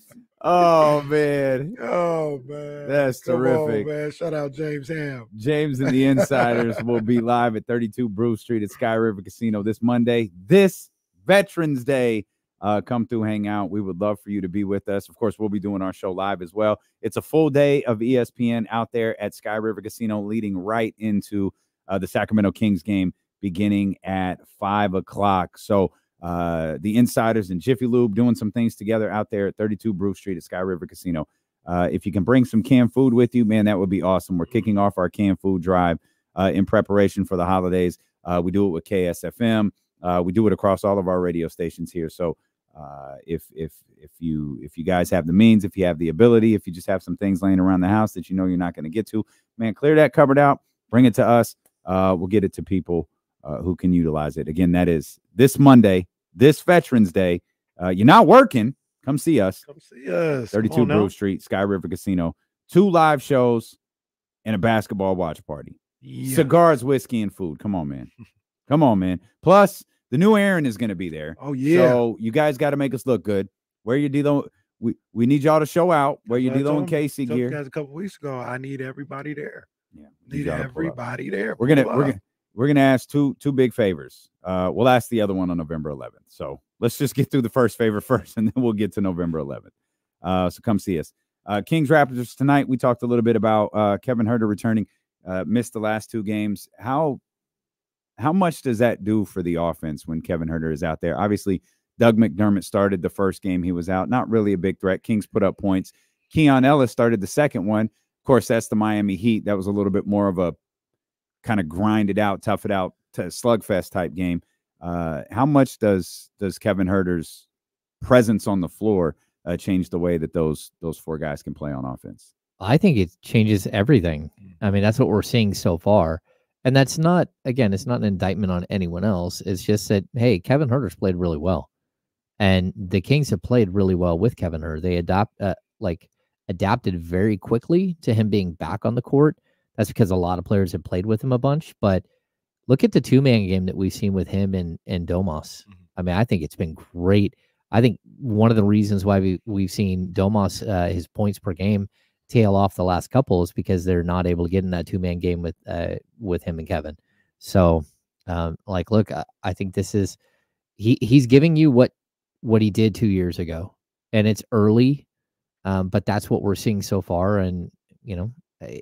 Oh man! Oh man! That's terrific, on, man! Shout out James Ham. James and the Insiders will be live at thirty-two Brew Street at Sky River Casino this Monday, this Veterans Day. Uh, come through, hang out. We would love for you to be with us. Of course, we'll be doing our show live as well. It's a full day of E S P N out there at Sky River Casino, leading right into uh, the Sacramento Kings game beginning at five o'clock. So. Uh, the Insiders and Jiffy Lube doing some things together out there at thirty-two Brew Street at Sky River Casino Uh, if you can bring some canned food with you, man, that would be awesome. We're kicking off our canned food drive uh, in preparation for the holidays. Uh, we do it with K S F M. Uh, we do it across all of our radio stations here. So uh, if if if you if you guys have the means, if you have the ability, if you just have some things laying around the house that you know you're not going to get to, man, clear that cupboard out. Bring it to us. Uh, we'll get it to people uh, who can utilize it. Again, that is this Monday, this Veterans Day. Uh, you're not working. Come see us. Come see us. thirty-two Brew Street, Sky River Casino. Two live shows and a basketball watch party. Yeah. Cigars, whiskey, and food. Come on, man. Come on, man. Plus, the new Aaron is going to be there. Oh, yeah. So you guys got to make us look good. Wear your D-Lo. We, we need y'all to show out. Wear your D-Lo and K C gear. Guys, a couple weeks ago, I need everybody there. Yeah, need everybody there. We're gonna we're gonna we're gonna ask two two big favors. Uh, we'll ask the other one on November eleventh. So let's just get through the first favor first, and then we'll get to November eleventh. Uh, so come see us. Uh, Kings Raptors tonight. We talked a little bit about uh, Kevin Huerter returning. Uh, missed the last two games. How how much does that do for the offense when Kevin Huerter is out there? Obviously, Doug McDermott started the first game he was out. Not really a big threat. Kings put up points. Keon Ellis started the second one. Of course, that's the Miami Heat. That was a little bit more of a kind of grind it out, tough it out, t- slugfest type game. Uh, how much does does Kevin Huerter's presence on the floor uh, change the way that those those four guys can play on offense? I think it changes everything. I mean, that's what we're seeing so far. And that's not, again, it's not an indictment on anyone else. It's just that, hey, Kevin Huerter's played really well. And the Kings have played really well with Kevin Huerter. They adopt, uh, like, adapted very quickly to him being back on the court. That's because a lot of players have played with him a bunch, but look at the two-man game that we've seen with him and, and Domas. Mm-hmm. I mean, I think it's been great. I think one of the reasons why we, we've seen Domas, uh, his points per game tail off the last couple is because they're not able to get in that two-man game with, uh, with him and Kevin. So um, like, look, I, I think this is, he he's giving you what, what he did two years ago, and it's early. Um, but that's what we're seeing so far. And, you know,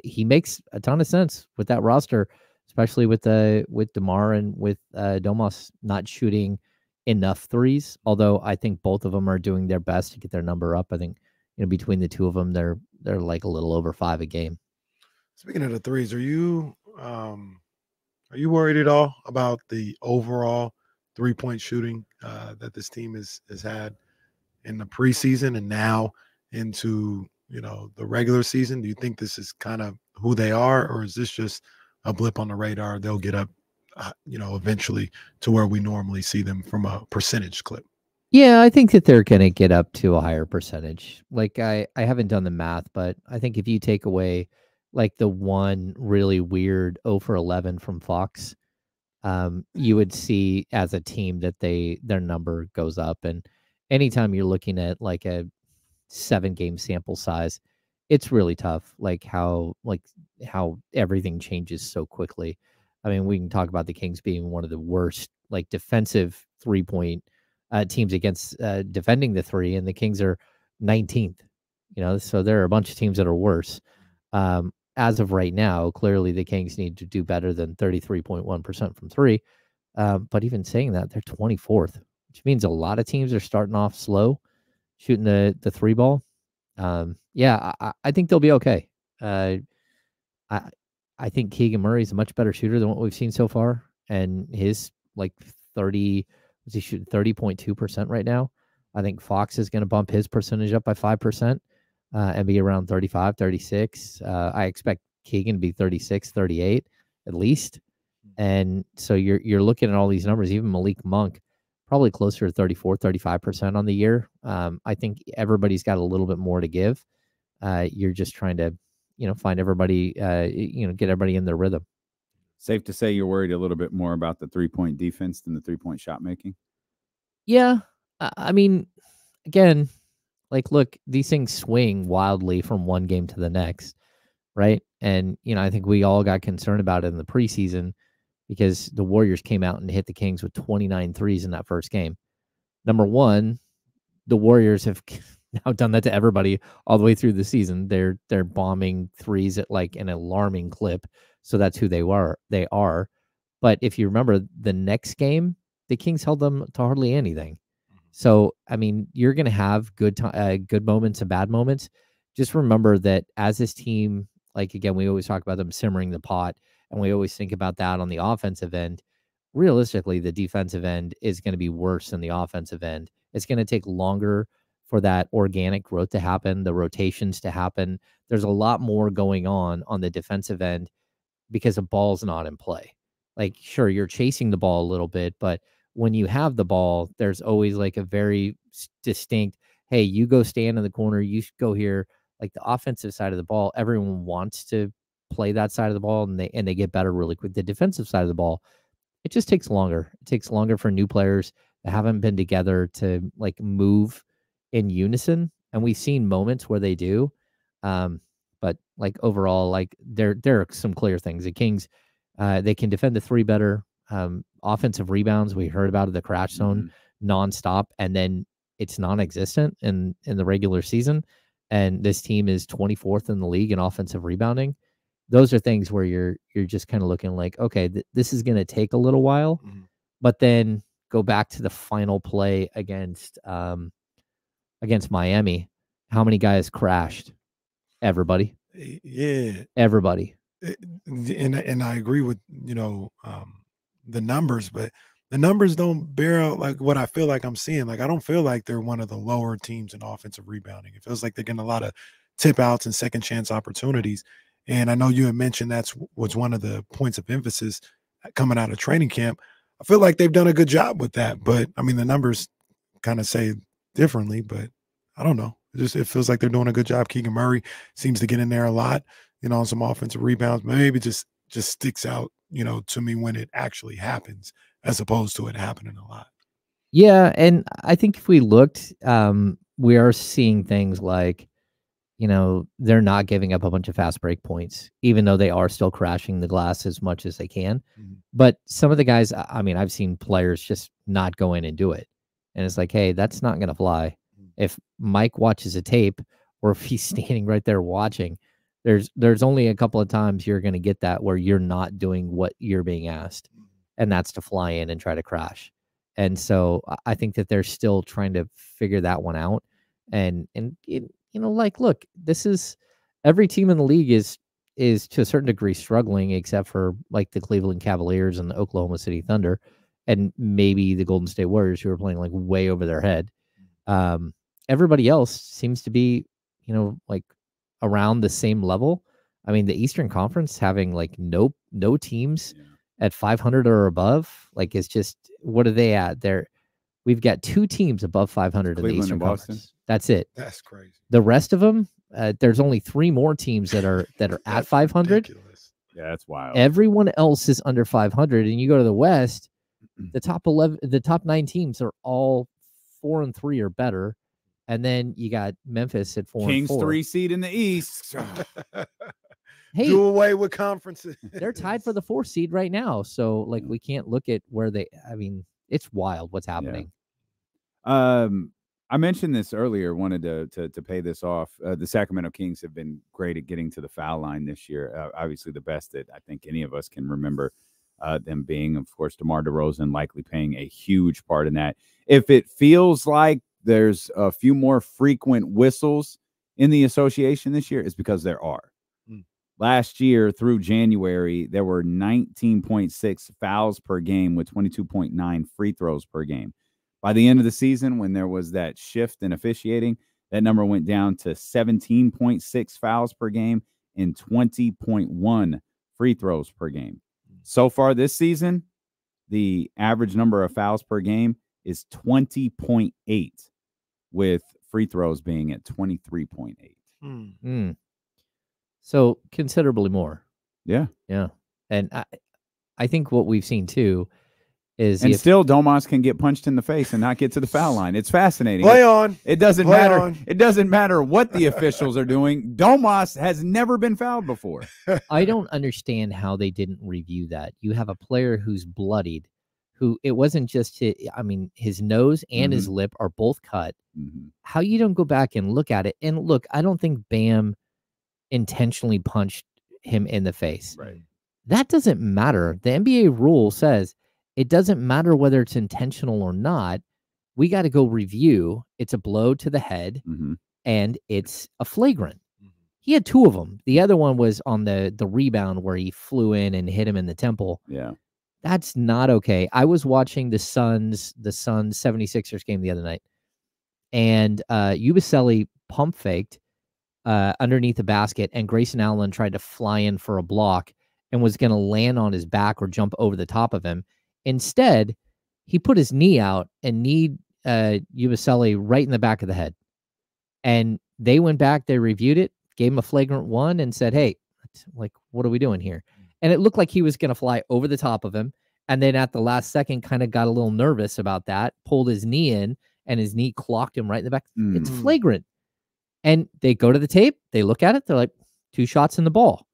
he makes a ton of sense with that roster, especially with the, with DeMar and with uh, Domas not shooting enough threes. Although I think both of them are doing their best to get their number up. I think, you know, between the two of them, they're, they're like a little over five a game. Speaking of the threes, are you, um, are you worried at all about the overall three point shooting uh, that this team is, has had in the preseason and now into, you know, the regular season? Do you think this is kind of who they are, or is this just a blip on the radar? They'll get up, uh, you know, eventually to where we normally see them from a percentage clip. Yeah, I think that they're going to get up to a higher percentage. Like, I, I haven't done the math, but I think if you take away like the one really weird oh for eleven from Fox, um, you would see as a team that they, their number goes up. And anytime you're looking at like a seven game sample size, it's really tough. Like how, like how everything changes so quickly. I mean, we can talk about the Kings being one of the worst, like defensive three point uh, teams against uh, defending the three, and the Kings are nineteenth, you know, so there are a bunch of teams that are worse. Um, as of right now, clearly the Kings need to do better than thirty-three point one percent from three. Uh, but even saying that, they're twenty-fourth, which means a lot of teams are starting off slow shooting the, the three ball. Um, yeah, I, I think they'll be okay. Uh, I I think Keegan Murray is a much better shooter than what we've seen so far. And his like thirty, was he shooting thirty point two percent right now? I think Fox is going to bump his percentage up by five percent uh, and be around thirty-five, thirty-six. Uh, I expect Keegan to be thirty-six, thirty-eight at least. And so you're, you're looking at all these numbers, even Malik Monk, probably closer to thirty-four, thirty-five percent on the year. Um, I think everybody's got a little bit more to give. Uh, you're just trying to, you know, find everybody, uh, you know, get everybody in their rhythm. Safe to say you're worried a little bit more about the three-point defense than the three-point shot making? Yeah. I mean, again, like, look, these things swing wildly from one game to the next, right? And, you know, I think we all got concerned about it in the preseason, because the Warriors came out and hit the Kings with twenty-nine threes in that first game. Number one, the Warriors have now done that to everybody all the way through the season. They're they're bombing threes at like an alarming clip, so that's who they were. They are. But if you remember the next game, the Kings held them to hardly anything. So I mean, you're going to have good time, uh, good moments and bad moments. just remember that as this team, like, again, we always talk about them simmering the pot, and we always think about that on the offensive end. Realistically, the defensive end is going to be worse than the offensive end. It's going to take longer for that organic growth to happen, the rotations to happen. There's a lot more going on on the defensive end because the ball's not in play. Like, sure, you're chasing the ball a little bit, but when you have the ball, there's always like a very distinct, hey, you go stand in the corner, you go here. Like, the offensive side of the ball, everyone wants to play that side of the ball, and they, and they get better really quick. The defensive side of the ball, it just takes longer. It takes longer for new players that haven't been together to like move in unison. And we've seen moments where they do. Um, but like overall, like there, there are some clear things. The Kings, uh, they can defend the three better. Um, offensive rebounds, we heard about the crash zone mm-hmm. nonstop, and then it's non-existent in, in the regular season. And this team is twenty-fourth in the league in offensive rebounding. Those are things where you're you're just kind of looking like, okay, th this is going to take a little while, mm-hmm. but then go back to the final play against um, against Miami. How many guys crashed? Everybody. Yeah, everybody. It, and and I agree with you know um, the numbers, but the numbers don't bear out like what I feel like I'm seeing. Like, I don't feel like they're one of the lower teams in offensive rebounding. It feels like they're getting a lot of tip outs and second chance opportunities. And I know you had mentioned that's was one of the points of emphasis coming out of training camp. I feel like they've done a good job with that, but I mean, the numbers kind of say differently, but I don't know. It just, it feels like they're doing a good job. Keegan Murray seems to get in there a lot, you know, on some offensive rebounds, maybe just, just sticks out, you know, to me when it actually happens, as opposed to it happening a lot. Yeah. And I think if we looked, um, we are seeing things like, you know, they're not giving up a bunch of fast break points, even though they are still crashing the glass as much as they can. Mm-hmm. But some of the guys, I mean, I've seen players just not go in and do it. And it's like, hey, that's not going to fly. If Mike watches a tape, or if he's standing right there watching, there's, there's only a couple of times you're going to get that where you're not doing what you're being asked. And that's to fly in and try to crash. And so I think that they're still trying to figure that one out. And, and it, you know, like, look, this is every team in the league is is to a certain degree struggling, except for like the Cleveland Cavaliers and the Oklahoma City Thunder, and maybe the Golden State Warriors, who are playing like way over their head. Um, everybody else seems to be, you know, like around the same level. I mean, the Eastern Conference having like no no teams yeah. at five hundred or above, like, it's just, what are they at? They're we've got two teams above five hundred Cleveland in the Eastern Conference. That's it. That's crazy. The rest of them, uh, there's only three more teams that are that are at five hundred. Ridiculous. Yeah, that's wild. Everyone else is under five hundred, and you go to the West, the top eleven, the top nine teams are all four and three or better, and then you got Memphis at four. Kings and four. Three seed in the East. Hey, do away with conferences. They're tied for the fourth seed right now, so like we can't look at where they. I mean. It's wild what's happening. Yeah. Um, I mentioned this earlier, wanted to to, to pay this off. Uh, the Sacramento Kings have been great at getting to the foul line this year. Uh, obviously the best that I think any of us can remember uh, them being. Of course, DeMar DeRozan likely playing a huge part in that. If it feels like there's a few more frequent whistles in the association this year, it's because there are. Mm. Last year through January, there were nineteen point six fouls per game with twenty-two point nine free throws per game. By the end of the season, when there was that shift in officiating, that number went down to seventeen point six fouls per game and twenty point one free throws per game. So far this season, the average number of fouls per game is twenty point eight, with free throws being at twenty-three point eight. Mm-hmm. So considerably more. Yeah. Yeah. And I I think what we've seen too is, and still Domas can get punched in the face and not get to the foul line. It's fascinating. Play on. It doesn't Play matter. On. It doesn't matter what the officials are doing. Domas has never been fouled before. I don't understand how they didn't review that. You have a player who's bloodied, who it wasn't just his, I mean, his nose and mm-hmm. his lip are both cut. Mm-hmm. How you don't go back and look at it? And look, I don't think Bam intentionally punched him in the face. Right. That doesn't matter. The N B A rule says it doesn't matter whether it's intentional or not. We got to go review. It's a blow to the head. Mm-hmm. and it's a flagrant. He had two of them. The other one was on the the rebound where he flew in and hit him in the temple. Yeah. That's not okay. I was watching the Suns, the Suns 76ers game the other night, and uh, Ubiselli pump faked uh, underneath the basket, and Grayson Allen tried to fly in for a block and was going to land on his back or jump over the top of him. Instead, he put his knee out and kneed uh, Ubiselli right in the back of the head. And they went back, they reviewed it, gave him a flagrant one and said, hey, like, what are we doing here? And it looked like he was going to fly over the top of him. And then at the last second, kind of got a little nervous about that, pulled his knee in, and his knee clocked him right in the back. Mm. It's flagrant. And they go to the tape. They look at it. They're like, two shots in the ball.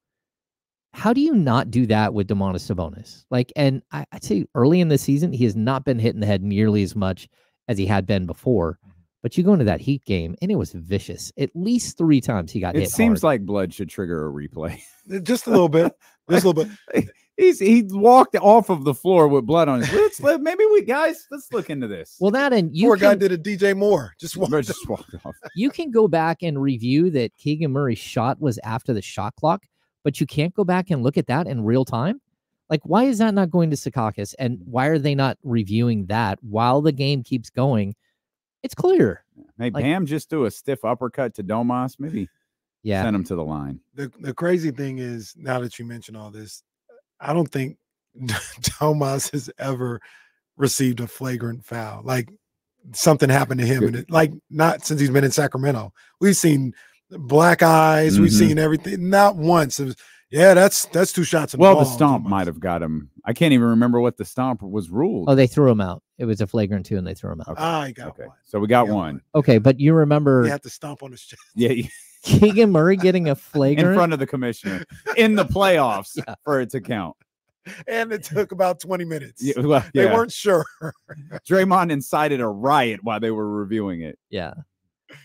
How do you not do that with Domantas Sabonis? Like, and I, I'd say early in the season, he has not been hit in the head nearly as much as he had been before. But you go into that Heat game, and it was vicious. At least three times he got it hit. It seems hard. Like blood should trigger a replay. Just a little bit. Just a little bit. He's, he walked off of the floor with blood on his lips. Maybe we, guys, let's look into this. Well, that and you Poor can, guy did a D J Moore. Just walked, just walked off. You can go back and review that Keegan Murray's shot was after the shot clock, but you can't go back and look at that in real time. Like, why is that not going to Secaucus? And why are they not reviewing that while the game keeps going? It's clear. Hey, like, Bam, just do a stiff uppercut to Domas. Maybe yeah. send him to the line. The the crazy thing is, now that you mention all this, I don't think Domas has ever received a flagrant foul. Like, something happened to him. And it, like, not since he's been in Sacramento. We've seen black eyes. Mm-hmm. We've seen everything. Not once. It was, yeah, that's that's two shots in the ball. Well, the stomp might have got him. I can't even remember what the stomp was ruled. Oh, they threw him out. It was a flagrant two, and they threw him out. Ah, okay. I got okay. one. So we got, got one. one. Okay, but you remember... You have to stomp on his chest. Yeah. You... Keegan Murray getting a flagrant? In front of the commissioner. In the playoffs yeah. for it to count. And it took about twenty minutes. Yeah, well, yeah. They weren't sure. Draymond incited a riot while they were reviewing it. Yeah.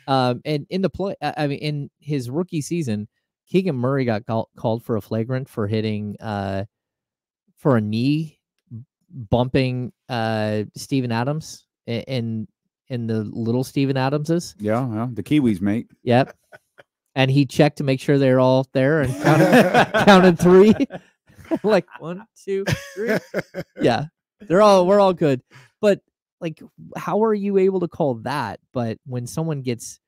Um, and in the play, I mean, in his rookie season, Keegan Murray got call called for a flagrant for hitting uh, for a knee bumping uh, Steven Adams in in the little Steven Adamses. Yeah, well, the Kiwis, mate. Yep. And he checked to make sure they're all there and counted, counted three. Like one, two, three. Yeah, they're all we're all good. But like, how are you able to call that? But when someone gets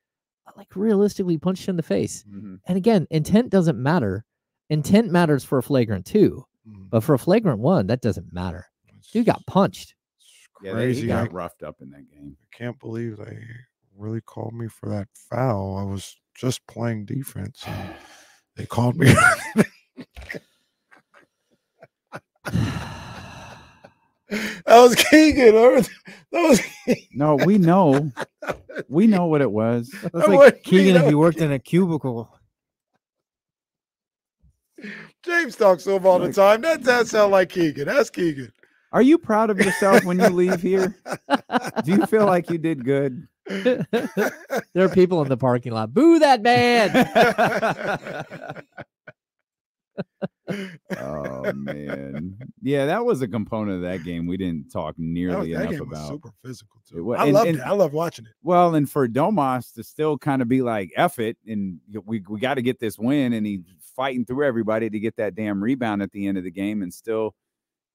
like realistically punched in the face. Mm-hmm. And again, intent doesn't matter. Intent matters for a flagrant two, mm-hmm. but for a flagrant one, that doesn't matter. Dude got punched. Yeah, crazy. He got I, roughed up in that game. I can't believe they really called me for that foul. I was just playing defense. And they called me. That was Keegan. That was Keegan. No, we know. We know what it was. That's like Keegan if you worked in a cubicle. James talks over all the time. That does sound like Keegan. That's Keegan. Are you proud of yourself when you leave here? Do you feel like you did good? There are people in the parking lot. Boo that man. Oh man, yeah, that was a component of that game we didn't talk nearly that was, that enough game about. Was super physical too. It was, I and, loved and, it. I loved watching it. Well, and for Domas to still kind of be like, "F it," and we we got to get this win, and he's fighting through everybody to get that damn rebound at the end of the game, and still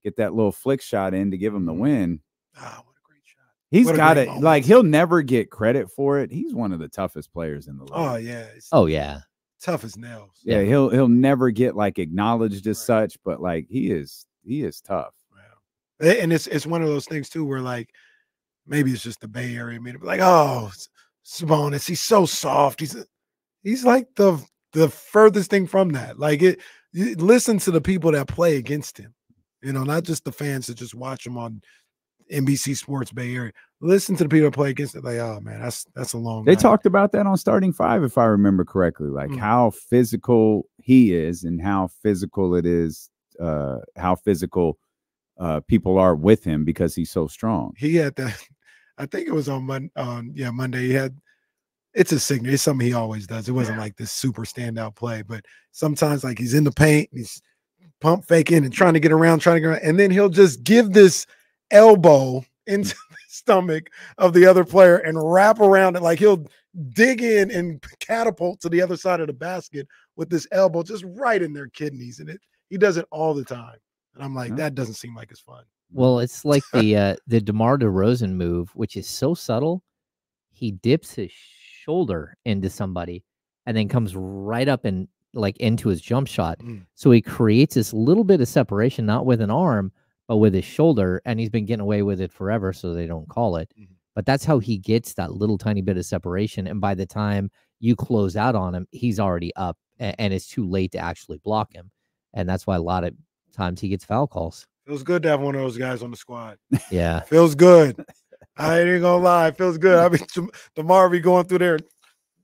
get that little flick shot in to give him the win. Ah, what a great shot! He's what got it. Moment. Like he'll never get credit for it. He's one of the toughest players in the league. Oh yeah. Oh yeah. Tough as nails. Yeah, he'll he'll never get like acknowledged as such, but like he is he is tough. Wow. And it's it's one of those things too where like maybe it's just the Bay Area, maybe like oh Sabonis, he's so soft. He's he's like the the furthest thing from that. Like it, it listen to the people that play against him, you know, not just the fans that just watch him on N B C Sports Bay Area. Listen to the people that play against it. Like, oh man, that's that's a long. They night. Talked about that on Starting Five, if I remember correctly. Like mm. how physical he is, and how physical it is, uh, how physical uh, people are with him because he's so strong. He had that. I think it was on Mon on yeah Monday. He had. It's a signature. It's something he always does. It wasn't yeah. like this super standout play, but sometimes like he's in the paint, and he's pump faking and trying to get around, trying to get around, and then he'll just give this elbow into. stomach of the other player and wrap around it. Like he'll dig in and catapult to the other side of the basket with this elbow just right in their kidneys. And it, he does it all the time. And I'm like, that doesn't seem like it's fun. Well, it's like the uh, the DeMar DeRozan move, which is so subtle. He dips his shoulder into somebody and then comes right up and like into his jump shot. Mm. So he creates this little bit of separation, not with an arm, but with his shoulder. And he's been getting away with it forever, so they don't call it. Mm-hmm. But that's how he gets that little tiny bit of separation. And by the time you close out on him, he's already up and, and it's too late to actually block him. And that's why a lot of times he gets foul calls. Feels good to have one of those guys on the squad. Yeah. Feels good. I ain't gonna lie. It feels good. I mean, DeMar be going through there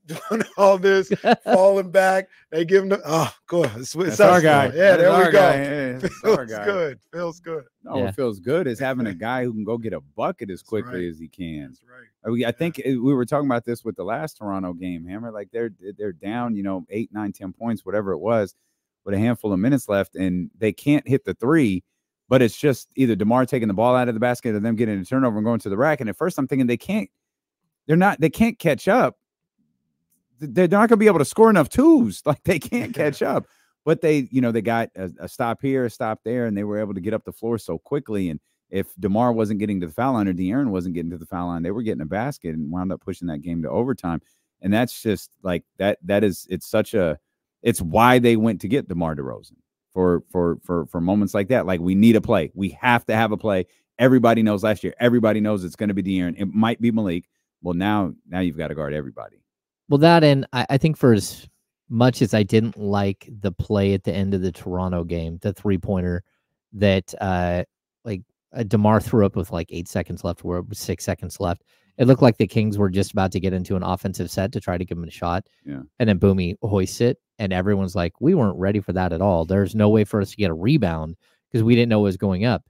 doing all this, falling back. They give him the, oh, cool. It's, it's our guy. Yeah, there we go. Yeah, feels our guy. good. Feels good. No, yeah. What feels good is having a guy who can go get a bucket as quickly right. as he can. That's right. I, mean, I yeah. think we were talking about this with the last Toronto game, Hammer. Like they're they're down, you know, eight, nine, ten points, whatever it was, with a handful of minutes left, and they can't hit the three. But it's just either DeMar taking the ball out of the basket or them getting a turnover and going to the rack. And at first I'm thinking they can't, they're not, they can't catch up. They're not going to be able to score enough twos. Like they can't catch up, but they, you know, they got a, a stop here, a stop there, and they were able to get up the floor so quickly. And if DeMar wasn't getting to the foul line or De'Aaron wasn't getting to the foul line, they were getting a basket and wound up pushing that game to overtime. And that's just like that, that is, it's such a, it's why they went to get DeMar DeRozan. For, for, for, for moments like that. Like we need a play. We have to have a play. Everybody knows last year, everybody knows it's going to be De'Aaron. It might be Malik. Well, now, now you've got to guard everybody. Well, that, and I, I think for as much as I didn't like the play at the end of the Toronto game, the three pointer that, uh, like uh, DeMar threw up with like eight seconds left, where it was six seconds left. It looked like the Kings were just about to get into an offensive set to try to give him a shot. Yeah. And then boom, he hoists it. And everyone's like, we weren't ready for that at all. There's no way for us to get a rebound because we didn't know it was going up.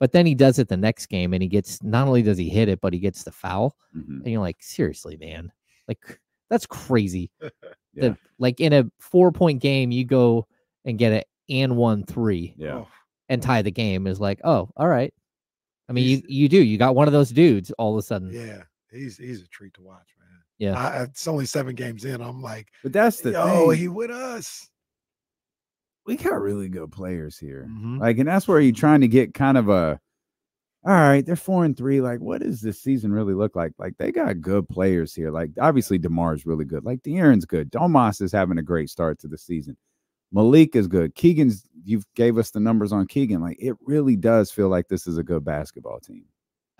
But then he does it the next game, and he gets, not only does he hit it, but he gets the foul. Mm-hmm. And you're like, seriously, man, like that's crazy. yeah. the, like in a four point game, you go and get an and one three yeah. and tie the game is like, oh, all right. I mean, he's, you you do. You got one of those dudes all of a sudden. Yeah, he's he's a treat to watch, man. Yeah, I, it's only seven games in. I'm like, but that's the oh, he with us. We got really good players here, mm-hmm. like, and that's where you're trying to get kind of a. All right, they're four and three. Like, what does this season really look like? Like, they got good players here. Like, obviously, DeMar's really good. Like, De'Aaron's good. Domas is having a great start to the season. Malik is good. Keegan's, you gave us the numbers on Keegan. Like, it really does feel like this is a good basketball team.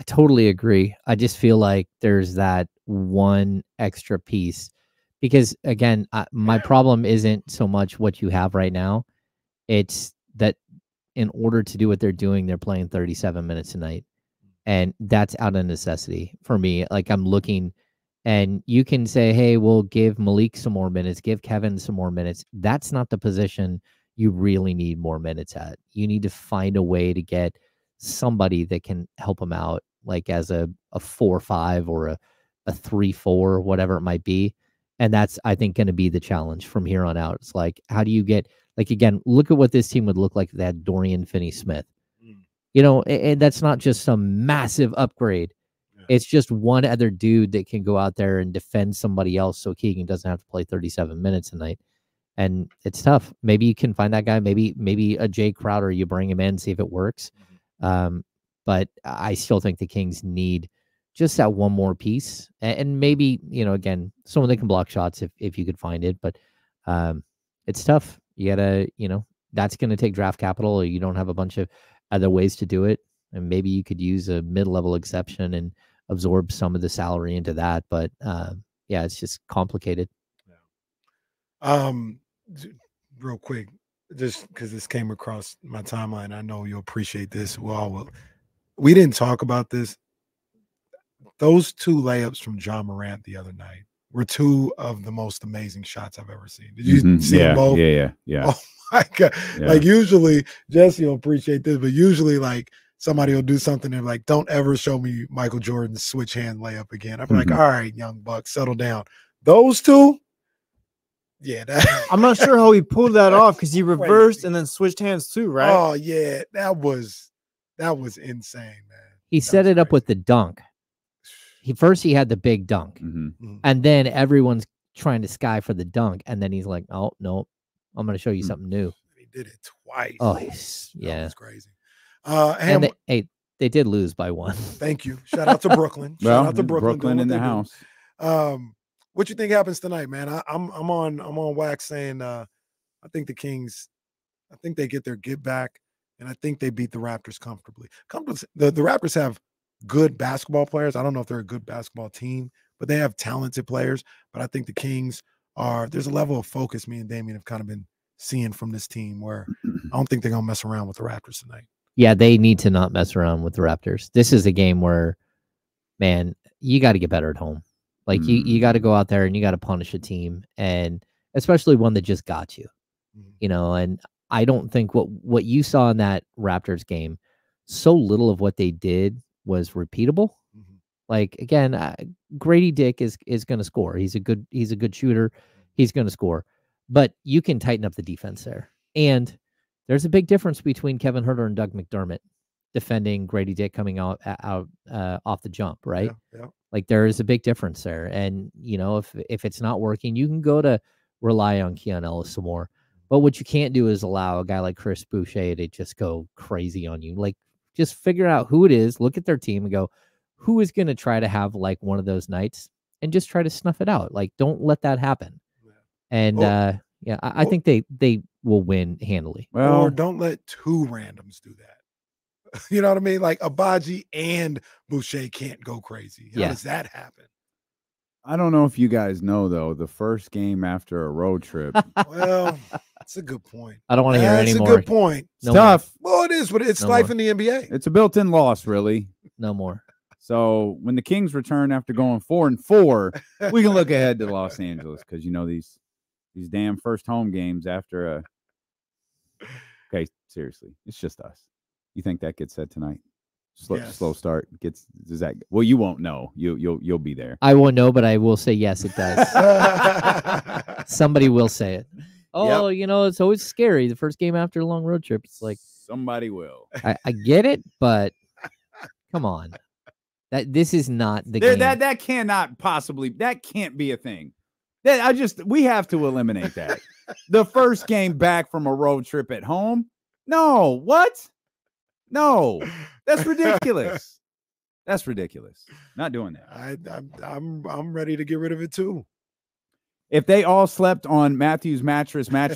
I totally agree. I just feel like there's that one extra piece because, again, I, my problem isn't so much what you have right now. It's that in order to do what they're doing, they're playing thirty-seven minutes a night. And that's out of necessity for me. Like, I'm looking. And you can say, hey, we'll give Malik some more minutes, give Kevin some more minutes. That's not the position you really need more minutes at. You need to find a way to get somebody that can help them out, like as a, a four five or a, a three four, whatever it might be. And that's, I think, going to be the challenge from here on out. It's like, how do you get, like, again, look at what this team would look like if they had Dorian Finney-Smith. Mm. You know, and, and that's not just some massive upgrade. It's just one other dude that can go out there and defend somebody else so Keegan doesn't have to play thirty-seven minutes a night. And it's tough. Maybe you can find that guy. Maybe maybe a Jay Crowder, you bring him in, see if it works. Um, but I still think the Kings need just that one more piece. And, and maybe, you know, again, someone that can block shots if, if you could find it. But um, it's tough. You got to, you know, that's going to take draft capital, or you don't have a bunch of other ways to do it. And maybe you could use a mid-level exception and absorb some of the salary into that, but uh, yeah, it's just complicated. Yeah. Um, real quick, just because this came across my timeline, I know you'll appreciate this. We all will. We didn't talk about this. Those two layups from John Morant the other night were two of the most amazing shots I've ever seen. Did you mm-hmm. see yeah, them both? Yeah, yeah, yeah. Oh my God! Yeah. Like usually, Jesse will appreciate this, but usually, like. Somebody will do something and like, don't ever show me Michael Jordan's switch hand layup again. I'm mm-hmm. like, all right, young buck, settle down. Those two, yeah. That, I'm not sure how he pulled that off because he reversed crazy. And then switched hands too, right? Oh yeah, that was that was insane, man. He that set it crazy. Up with the dunk, he first he had the big dunk, mm-hmm. and then everyone's trying to sky for the dunk, and then he's like, oh no, I'm gonna show you mm-hmm. something new. He did it twice. Oh, he's, yeah, it's crazy. Uh, and, and they, hey, they did lose by one. Thank you. Shout out to Brooklyn. Shout well, out to Brooklyn, Brooklyn in the house. Do. Um, what you think happens tonight, man? I, I'm I'm on I'm on wax saying uh, I think the Kings, I think they get their get back, and I think they beat the Raptors comfortably. The the Raptors have good basketball players. I don't know if they're a good basketball team, but they have talented players. But I think the Kings are, there's a level of focus me and Damian have kind of been seeing from this team where I don't think they're going to mess around with the Raptors tonight. Yeah, they need to not mess around with the Raptors. This is a game where, man, you got to get better at home. Like, mm. you, you got to go out there and you got to punish a team, and especially one that just got you, mm. you know, and I don't think what, what you saw in that Raptors game, so little of what they did was repeatable. Mm-hmm. Like, again, uh, Grady Dick is is going to score. He's a good he's a good shooter. He's going to score. But you can tighten up the defense there. And there's a big difference between Kevin Huerter and Doug McDermott defending Grady Dick coming out out uh, off the jump, right? Yeah, yeah. Like, there is a big difference there. And, you know, if if it's not working, you can go to rely on Keon Ellis some more. But what you can't do is allow a guy like Chris Boucher to just go crazy on you. Like, just figure out who it is, look at their team and go, who is going to try to have like one of those nights, and just try to snuff it out. Like, don't let that happen. Yeah. And, oh. uh, yeah, I, I oh. think they, they will win handily. Well, or don't let two randoms do that. You know what I mean? Like, Abadji and Boucher can't go crazy. How yeah. does that happen? I don't know if you guys know, though, the first game after a road trip. Well, that's a good point. I don't want to hear that's anymore. That's a good point. No tough. More. Well, it is. But it's no life more. In the N B A. It's a built-in loss, really. No more. So when the Kings return after going four and four, we can look ahead to Los Angeles, because, you know, these these damn first home games after a. Okay, seriously, it's just us. You think that gets said tonight? Slow, yes. slow start gets does that well you won't know you you'll you'll be there. I won't know, but I will say yes, it does. Somebody will say it. Oh, yep. You know, it's always scary the first game after a long road trip. It's like, somebody will. I, I get it, but come on, that this is not the there, game. That that cannot possibly that can't be a thing. That I just we have to eliminate that. The first game back from a road trip at home. No, what? No, that's ridiculous. That's ridiculous. Not doing that. I, I'm, I'm, I'm ready to get rid of it too. If they all slept on Matthew's mattress, mattress.